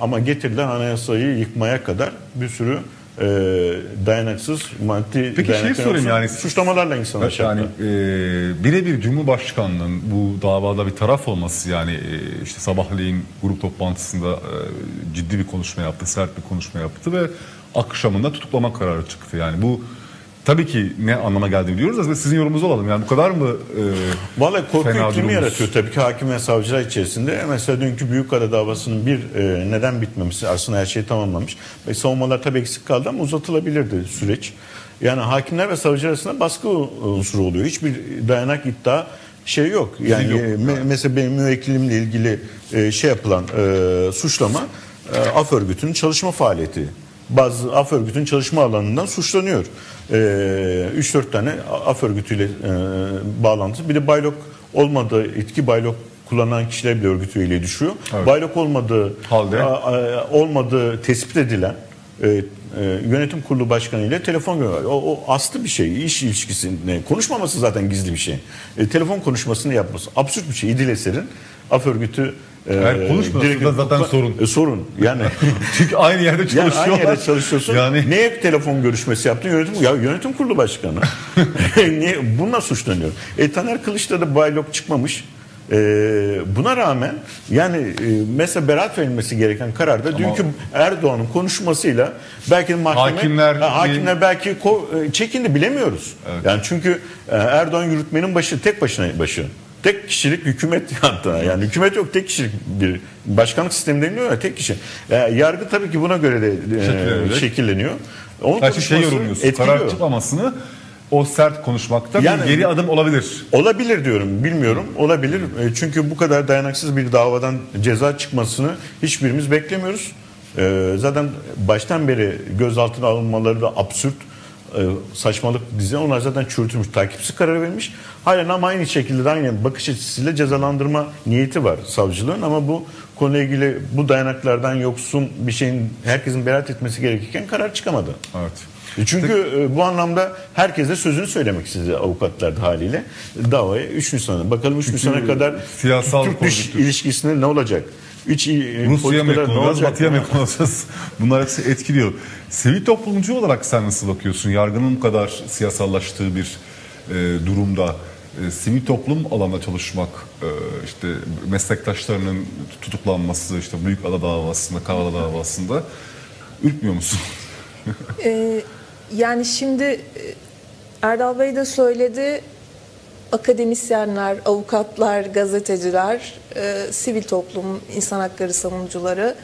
ama getirilen anayasayı yıkmaya kadar bir sürü e, dayanaksız maddi Peki şey sorayım yani suçlamalarla insanlar yani e, birebir Cumhurbaşkanlığının bu davada bir taraf olması yani e, işte sabahleyin grup toplantısında e, ciddi bir konuşma yaptı, sert bir konuşma yaptı ve akşamında tutuklama kararı çıktı. Yani bu tabii ki ne anlama geldiğini biliyoruz da sizin yorumunuzu alalım. Yani bu kadar mı e, Vallahi korku iklimi yaratıyor tabii ki hakim ve savcılar içerisinde. Mesela dünkü Büyükada davasının bir e, neden bitmemesi, aslında her şey tamamlamış. Ve savunmalar tabii eksik kaldı ama uzatılabilirdi süreç. Yani hakimler ve savcılar arasında baskı unsuru oluyor. Hiçbir dayanak iddia şey yok. Yani yok. Me- mesela benim müvekkilimle ilgili e, şey yapılan e, suçlama e, af örgütünün çalışma faaliyeti. Bazı af örgütünün çalışma alanından suçlanıyor. Ee, üç dört tane af örgütüyle e, bağlantısı. Bir de baylok olmadığı, etki baylok kullanan kişiler bile örgüt üyeliği düşüyor. Evet. Baylok olmadığı, halde. A, a, olmadığı tespit edilen e, e, yönetim kurulu başkanı ile telefon görüyor. O, o aslı bir şey. İş ilişkisinde konuşmaması zaten gizli bir şey. E, telefon konuşmasını yapması absürt bir şey. İdil Eser'in af örgütü Yani konuşmasında zaten sorun. E, sorun yani. Çünkü aynı yerde çalışıyorlar. Yani aynı yerde çalışıyorsun. Yani... Neye telefon görüşmesi yaptın? Yönetim, ya yönetim kurulu başkanı. Niye? Bununla suçlanıyor. E, Taner Kılıç'ta da baylok çıkmamış. E, buna rağmen yani e, mesela beraat verilmesi gereken kararda ama... dünkü Erdoğan'ın konuşmasıyla belki de mahkeme, hakimler, ha, hakimler belki ko- çekindi bilemiyoruz. Evet. Yani çünkü Erdoğan yürütmenin başı, tek başına başı. Tek kişilik hükümet hatta yani hükümet yok tek kişilik bir başkanlık sistemi deniliyor ya tek kişi. E, yargı tabii ki buna göre de e, şekilleniyor. Onun her şey yorumluyorsun. Karar çıkmamasını o sert konuşmakta yani, bir geri adım olabilir. Olabilir diyorum bilmiyorum olabilir. E, çünkü bu kadar dayanaksız bir davadan ceza çıkmasını hiçbirimiz beklemiyoruz. E, zaten baştan beri gözaltına alınmaları da absürt. Saçmalık dizine onlar zaten çürütülmüş takipsiz karar vermiş. Halen ama aynı şekilde aynı bakış açısıyla cezalandırma niyeti var savcılığın ama bu konuyla ilgili bu dayanaklardan yoksun bir şeyin herkesin beraat etmesi gerekirken karar çıkamadı. Evet. Çünkü Tek... bu anlamda herkes de sözünü söylemek istedi avukatlar da haliyle davaya üç Nisan'a bakalım üç Nisan'a kadar Türk-Düş ilişkisinde ne olacak? Üç, Rusya mı yapılacağız, Batı'ya mı yapılacağız? Bunlar hepsi etkiliyor. Sivil toplumcu olarak sen nasıl bakıyorsun? Yargının bu kadar siyasallaştığı bir e, durumda e, sivil toplum alanda çalışmak, e, işte meslektaşlarının tutuklanması, işte Büyükada davasında, Kavala davasında ürkmüyor musun? e, yani şimdi Erdal Bey de söyledi. Akademisyenler, avukatlar, gazeteciler, e, sivil toplum, insan hakları savunucuları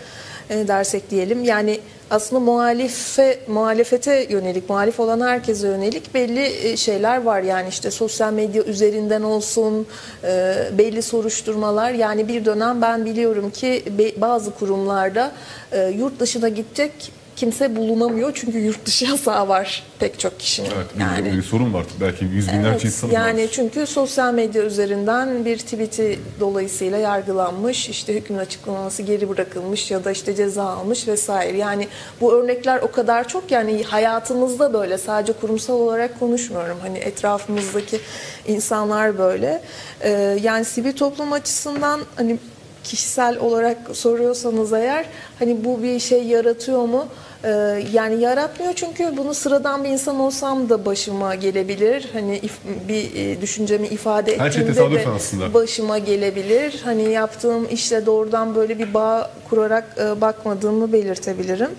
e, dersek diyelim. Yani aslında muhalife, muhalefete yönelik, muhalif olan herkese yönelik belli şeyler var. Yani işte sosyal medya üzerinden olsun, e, belli soruşturmalar. Yani bir dönem ben biliyorum ki bazı kurumlarda e, yurt dışına gidecek... Kimse bulunamıyor çünkü yurt dışı yasağı var pek çok kişinin. Evet, yani bir sorun var belki yüz binlerce evet, insan var. Yani çünkü sosyal medya üzerinden bir tweet'i dolayısıyla yargılanmış, işte hükmün açıklaması geri bırakılmış ya da işte ceza almış vesaire. Yani bu örnekler o kadar çok yani hayatımızda böyle sadece kurumsal olarak konuşmuyorum hani etrafımızdaki insanlar böyle. Ee, yani sivil toplum açısından hani. Kişisel olarak soruyorsanız eğer hani bu bir şey yaratıyor mu? Ee, yani yaratmıyor çünkü bunu sıradan bir insan olsam da başıma gelebilir. Hani if, bir e, düşüncemi ifade ettiğimde de başıma gelebilir. Hani yaptığım işle doğrudan böyle bir bağ kurarak e, bakmadığımı belirtebilirim.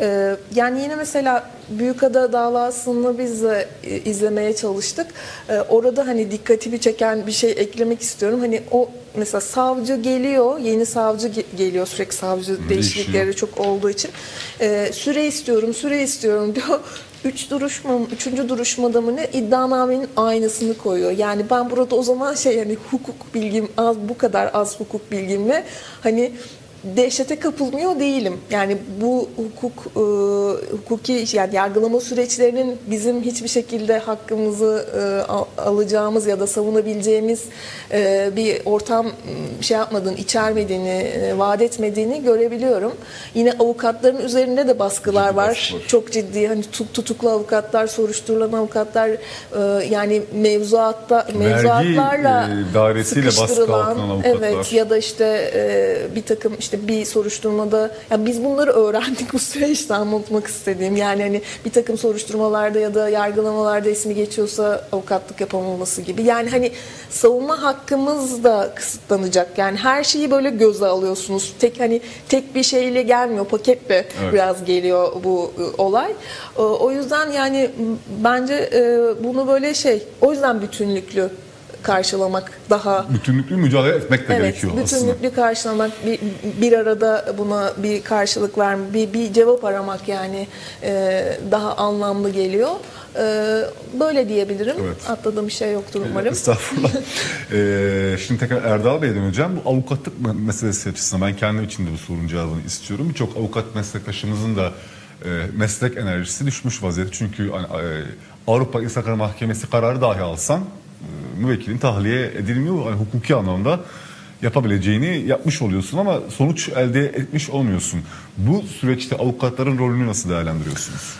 E, yani yine mesela Büyükada davasını biz de e, izlemeye çalıştık. E, orada hani dikkatimi çeken bir şey eklemek istiyorum. Hani o mesela savcı geliyor, yeni savcı ge- geliyor sürekli, savcı değişiklikleri çok olduğu için e, süre istiyorum süre istiyorum diyor. Üç duruşma, üçüncü duruşmada mı ne, iddianamenin aynısını koyuyor. Yani ben burada o zaman şey, yani hukuk bilgim az, bu kadar az hukuk bilgimle hani dehşete kapılmıyor değilim. Yani bu hukuk e, hukuki, yani yargılama süreçlerinin bizim hiçbir şekilde hakkımızı e, alacağımız ya da savunabileceğimiz e, bir ortam şey yapmadığını, içermediğini, e, vaat etmediğini görebiliyorum. Yine avukatların üzerinde de baskılar ciddi var. Baskılar. Çok ciddi, hani tutuklu avukatlar, soruşturulan avukatlar, e, yani mevzuatta mevzuatlarla e, dairesiyle baskı altına avukatlar. Evet, ya da işte e, bir takım işte bir soruşturmada, ya biz bunları öğrendik bu süreçten, anlatmak istediğim. Yani hani bir takım soruşturmalarda ya da yargılamalarda ismi geçiyorsa avukatlık yapamaması gibi. Yani hani savunma hakkımız da kısıtlanacak. Yani her şeyi böyle göze alıyorsunuz. Tek hani tek bir şeyle gelmiyor. Paketle evet. biraz geliyor bu olay. O yüzden yani bence bunu böyle şey, o yüzden bütünlüklü karşılamak daha... Bütünlüklü mücadele etmek de evet, gerekiyor aslında. Evet, bütünlüklü karşılamak, bir, bir arada buna bir karşılık vermek, bir, bir cevap aramak yani e, daha anlamlı geliyor. E, böyle diyebilirim. Evet. Atladığım bir şey yoktur umarım. E, estağfurullah. e, şimdi tekrar Erdal Bey'e döneceğim. Bu avukatlık meselesi açısından ben kendim için de bu sorunun cevabını istiyorum. Birçok avukat meslektaşımızın da e, meslek enerjisi düşmüş vaziyette. Çünkü hani, e, Avrupa İnsan Hakları Mahkemesi kararı dahi alsan müvekkilin tahliye edilmiyor. Yani hukuki anlamda yapabileceğini yapmış oluyorsun ama sonuç elde etmiş olmuyorsun. Bu süreçte avukatların rolünü nasıl değerlendiriyorsunuz?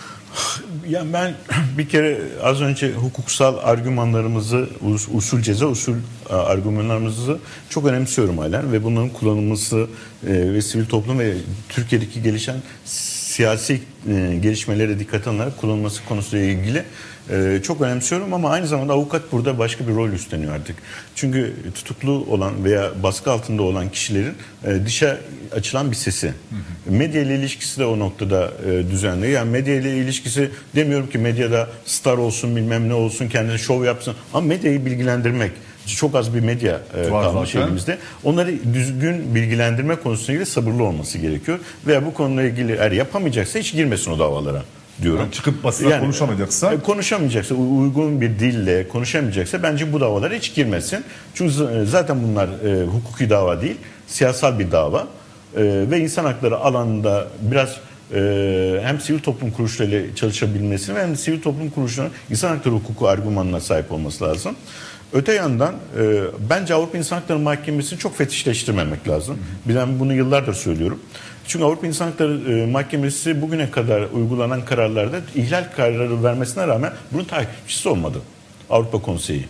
Yani ben bir kere az önce hukuksal argümanlarımızı, usul ceza usul argümanlarımızı çok önemsiyorum halen ve bunların kullanılması ve sivil toplum ve Türkiye'deki gelişen siyasi gelişmelere dikkate alınarak kullanılması konusuyla ilgili çok önemsiyorum ama aynı zamanda avukat burada başka bir rol üstleniyor artık. Çünkü tutuklu olan veya baskı altında olan kişilerin dışa açılan bir sesi. Medya ile ilişkisi de o noktada düzenli. Yani medya ile ilişkisi, demiyorum ki medyada star olsun bilmem ne olsun, kendine şov yapsın ama medyayı bilgilendirmek. Çok az bir medya e, kalmış elimizde. Onları düzgün bilgilendirme konusuna ilgili sabırlı olması gerekiyor. Veya bu konuyla ilgili eğer yapamayacaksa hiç girmesin o davalara diyorum. Yani çıkıp basına yani, konuşamayacaksa? E, konuşamayacaksa, uygun bir dille konuşamayacaksa bence bu davalara hiç girmesin. Çünkü zaten bunlar e, hukuki dava değil, siyasal bir dava. E, ve insan hakları alanında biraz... hem sivil toplum kuruluşlarıyla çalışabilmesini hem de sivil toplum kuruluşlarının insan hakları hukuku argümanına sahip olması lazım. Öte yandan e, bence Avrupa İnsan Hakları Mahkemesi'ni çok fetişleştirmemek lazım. Ben bunu yıllardır söylüyorum. Çünkü Avrupa İnsan Hakları e, Mahkemesi bugüne kadar uygulanan kararlarda ihlal kararı vermesine rağmen bunun takipçisi olmadı Avrupa Konseyi.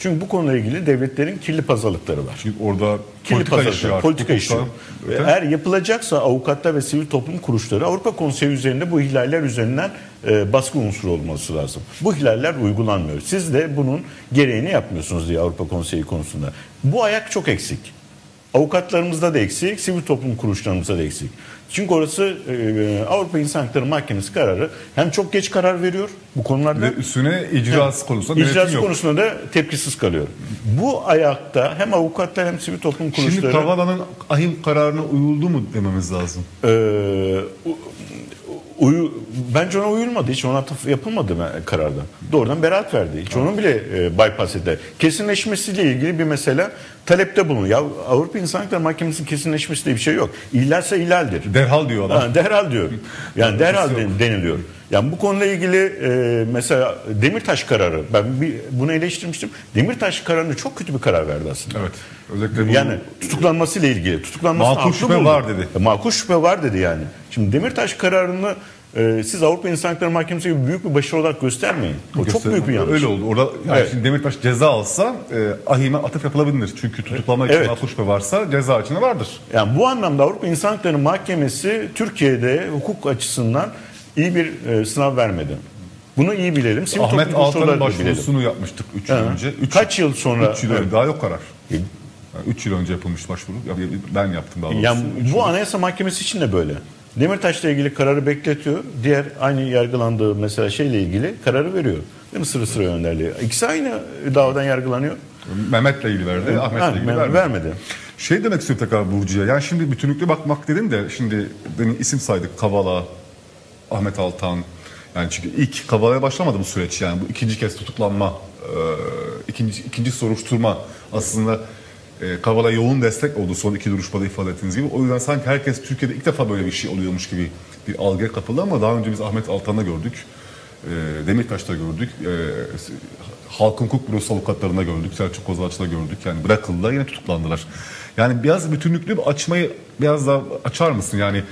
Çünkü bu konuyla ilgili devletlerin kirli pazarlıkları var. Çünkü orada kirli pazarlıklar, politika işliyor. Eğer yapılacaksa avukatlar ve sivil toplum kuruluşları Avrupa Konseyi üzerinde bu ihlaller üzerinden e, baskı unsuru olması lazım. Bu ihlaller uygulanmıyor. Siz de bunun gereğini yapmıyorsunuz diye Avrupa Konseyi konusunda. Bu ayak çok eksik. Avukatlarımızda da eksik, sivil toplum kuruluşlarımızda da eksik. Çünkü orası e, Avrupa İnsan Hakları Mahkemesi kararı hem çok geç karar veriyor bu konularda. Ve üstüne icrası konusunda icrası konusunda da tepkisiz kalıyor. Bu ayakta hem avukatlar hem sivil toplum kuruluşları... Şimdi Kavala'nın ahim kararına uyuldu mu dememiz lazım? E, uyu, bence ona uyulmadı. Hiç ona yapılmadı kararda. Doğrudan beraat verdi. Hiç onun bile e, bypass eder. Kesinleşmesiyle ilgili bir mesele talepte bulun. Ya Avrupa İnsan Hakları Mahkemesi'nin kesinleşmesi diye bir şey yok. İhlalse ihlaldir. Derhal diyor adam. Ha, derhal diyor. Yani derhal deniliyor. Yani bu konuyla ilgili e, mesela Demirtaş kararı, ben bir, bunu eleştirmiştim. Demirtaş kararını çok kötü bir karar verdi aslında. Evet. Özellikle bu, yani tutuklanmasıyla ilgili. Tutuklanması makul şüphe buldu. Var dedi. E, makul şüphe var dedi yani. Şimdi Demirtaş kararını e, siz Avrupa İnsan Hakları Mahkemesi gibi büyük bir başarı olarak göstermeyin. O Göster, çok büyük bir yanlış. Öyle oldu. Orada yani evet. Şimdi Demirtaş ceza alsa e, ahime atıf yapılabilir. Çünkü tutuklanma evet. için evet. makul şüphe varsa ceza içinde vardır. Yani bu anlamda Avrupa İnsan Hakları Mahkemesi Türkiye'de hukuk açısından İyi bir e, sınav vermedi. Bunu iyi bilelim. Sivil Ahmet Altan'ın başvurusunu yapmıştık üç yıl ha. önce. Üç, Kaç yıl sonra? üç yıl evet. Daha yok karar. üç yani yıl önce yapılmış başvuru. Ben yaptım daha doğrusu. Yani bu Anayasa Mahkemesi için de böyle. Demirtaş'la ilgili kararı bekletiyor. Diğer aynı yargılandığı mesela şeyle ilgili kararı veriyor. Değil mi? Sırı sıra önderliği. İkisi aynı davadan yargılanıyor. Mehmet'le ilgili verdi, Ahmet'le ilgili vermedi. vermedi. Şey demek istiyorum tekrar Burcu'ya. Yani şimdi bütünlüklü bakmak dedim de, şimdi demin isim saydık, Kavala, Ahmet Altan. Yani çünkü ilk Kavala'ya başlamadı bu süreç. Yani bu ikinci kez tutuklanma, ikinci ikinci soruşturma aslında Kavala yoğun destek oldu son iki duruşmada ifade ettiğiniz gibi. O yüzden sanki herkes Türkiye'de ilk defa böyle bir şey oluyormuş gibi bir algıya kapıldı ama daha önce biz Ahmet Altan'da gördük, Demirtaş'ta gördük, Halkın Hukuk Bürosu avukatlarında gördük, Selçuk Kozağaç'ta gördük. Yani bırakıldılar, yine tutuklandılar. Yani biraz bütünlüklü bir açmayı biraz daha açar mısın? Yani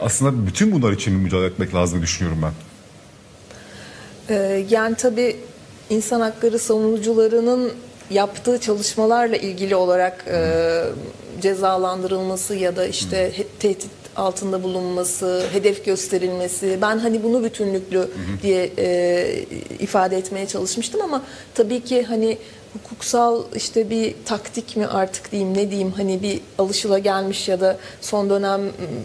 aslında bütün bunlar için mücadele etmek lazım düşünüyorum ben. Yani tabii insan hakları savunucularının yaptığı çalışmalarla ilgili olarak e, cezalandırılması ya da işte he, tehdit altında bulunması, hedef gösterilmesi. Ben hani bunu bütünlüklü hı hı. diye e, ifade etmeye çalışmıştım ama tabii ki hani hukuksal işte bir taktik mi artık diyeyim ne diyeyim, hani bir alışılagelmiş ya da son dönem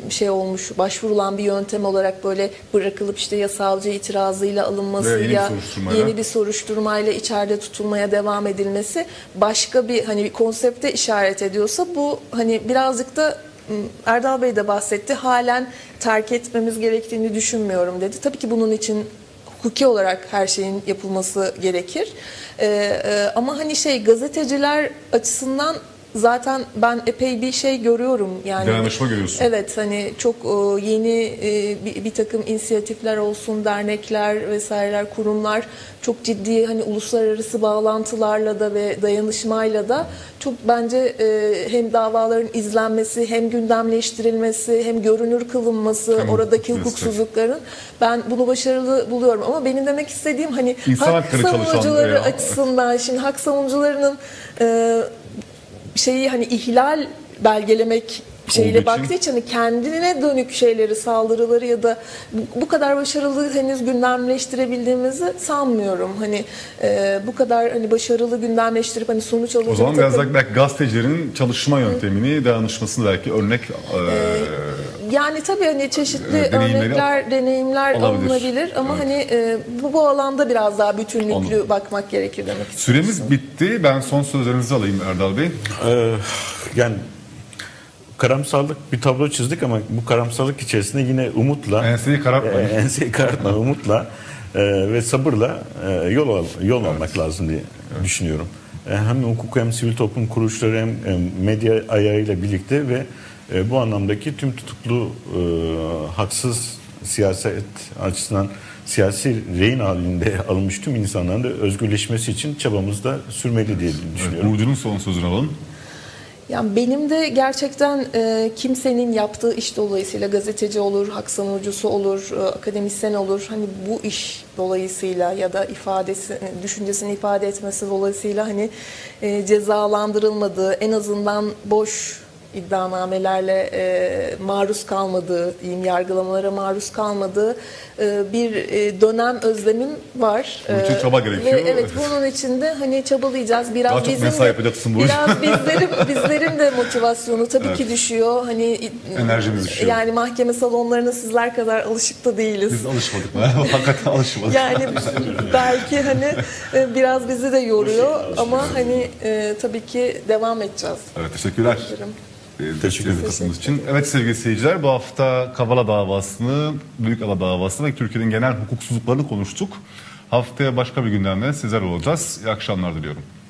şey olmuş, başvurulan bir yöntem olarak böyle bırakılıp işte ya savcı itirazıyla alınması ya yeni bir soruşturmayla. yeni bir soruşturmayla içeride tutulmaya devam edilmesi başka bir hani bir konsepte işaret ediyorsa, bu hani birazcık da Erdal Bey de bahsetti, halen terk etmemiz gerektiğini düşünmüyorum dedi. Tabii ki bunun için hukuki olarak her şeyin yapılması gerekir. Ee, e, ama hani şey, gazeteciler açısından zaten ben epey bir şey görüyorum. Yani dayanışma görüyorsun. Evet, hani çok e, yeni e, bir, bir takım inisiyatifler olsun, dernekler vesaireler, kurumlar çok ciddi hani uluslararası bağlantılarla da ve dayanışmayla da çok bence e, hem davaların izlenmesi, hem gündemleştirilmesi, hem görünür kılınması, hem oradaki hukuksuzlukların, ben bunu başarılı buluyorum. Ama benim demek istediğim hani İnsan hak savunucuları açısından, şimdi hak savunucularının e, şeyi hani ihlal belgelemek şeyle için. baktığı için hani kendine dönük şeyleri, saldırıları ya da bu, bu kadar başarılı henüz gündemleştirebildiğimizi sanmıyorum. Hani e, bu kadar hani başarılı gündemleştirip hani sonuç alacak. O zaman biraz takım... belki gazetecilerin çalışma yöntemini, Hı. dayanışmasını belki örnek e, e, yani tabii hani çeşitli e, örnekler, deneyimler olabilir. alınabilir ama evet. hani e, bu bu alanda biraz daha bütünlüklü Anladım. bakmak gerekir demek istiyorum. Süremiz bitti. Ben son sözlerinizi alayım Erdal Bey. Ee, yani karamsarlık bir tablo çizdik ama bu karamsarlık içerisinde yine umutla, enseyi karartmayın, e, enseyi karartma, umutla e, ve sabırla e, yol al, yol evet. almak lazım diye evet. düşünüyorum. E, hem hukuk hem sivil toplum kuruluşları hem e, medya ayağıyla birlikte ve e, bu anlamdaki tüm tutuklu e, haksız siyaset açısından siyasi rehin halinde alınmış tüm insanların da özgürleşmesi için çabamız da sürmeli diye düşünüyorum. Evet, Burcu'nun son sözünü alalım. Yani benim de gerçekten e, kimsenin yaptığı iş dolayısıyla, gazeteci olur, hak savunucusu olur, e, akademisyen olur, hani bu iş dolayısıyla ya da ifadesi, düşüncesini ifade etmesi dolayısıyla hani e, cezalandırılmadığı, en azından boş iddianamelerle e, maruz kalmadığı, diyeyim, yargılamalara maruz kalmadığı e, bir e, dönem özlemim var. Bu için çaba gerekiyor. Ve, evet, bunun için de hani çabalayacağız. Biraz Daha çok bizim mesai de, yapacaksın bu Biraz bizlerim, bizlerin de motivasyonu tabii evet. ki düşüyor. Hani, enerjimiz düşüyor. Yani mahkeme salonlarına sizler kadar alışık da değiliz. Biz alışmadık. Hakikaten alışmadık. Yani belki hani biraz bizi de yoruyor şey, ama hani e, tabii ki devam edeceğiz. Evet, teşekkürler. Teşekkürüm. Teşekkür ederim için. Evet sevgili seyirciler, bu hafta Kavala davasını, Büyükada davasını ve Türkiye'nin genel hukuksuzluklarını konuştuk. Haftaya başka bir gündemle sizler olacağız. İyi akşamlar diliyorum.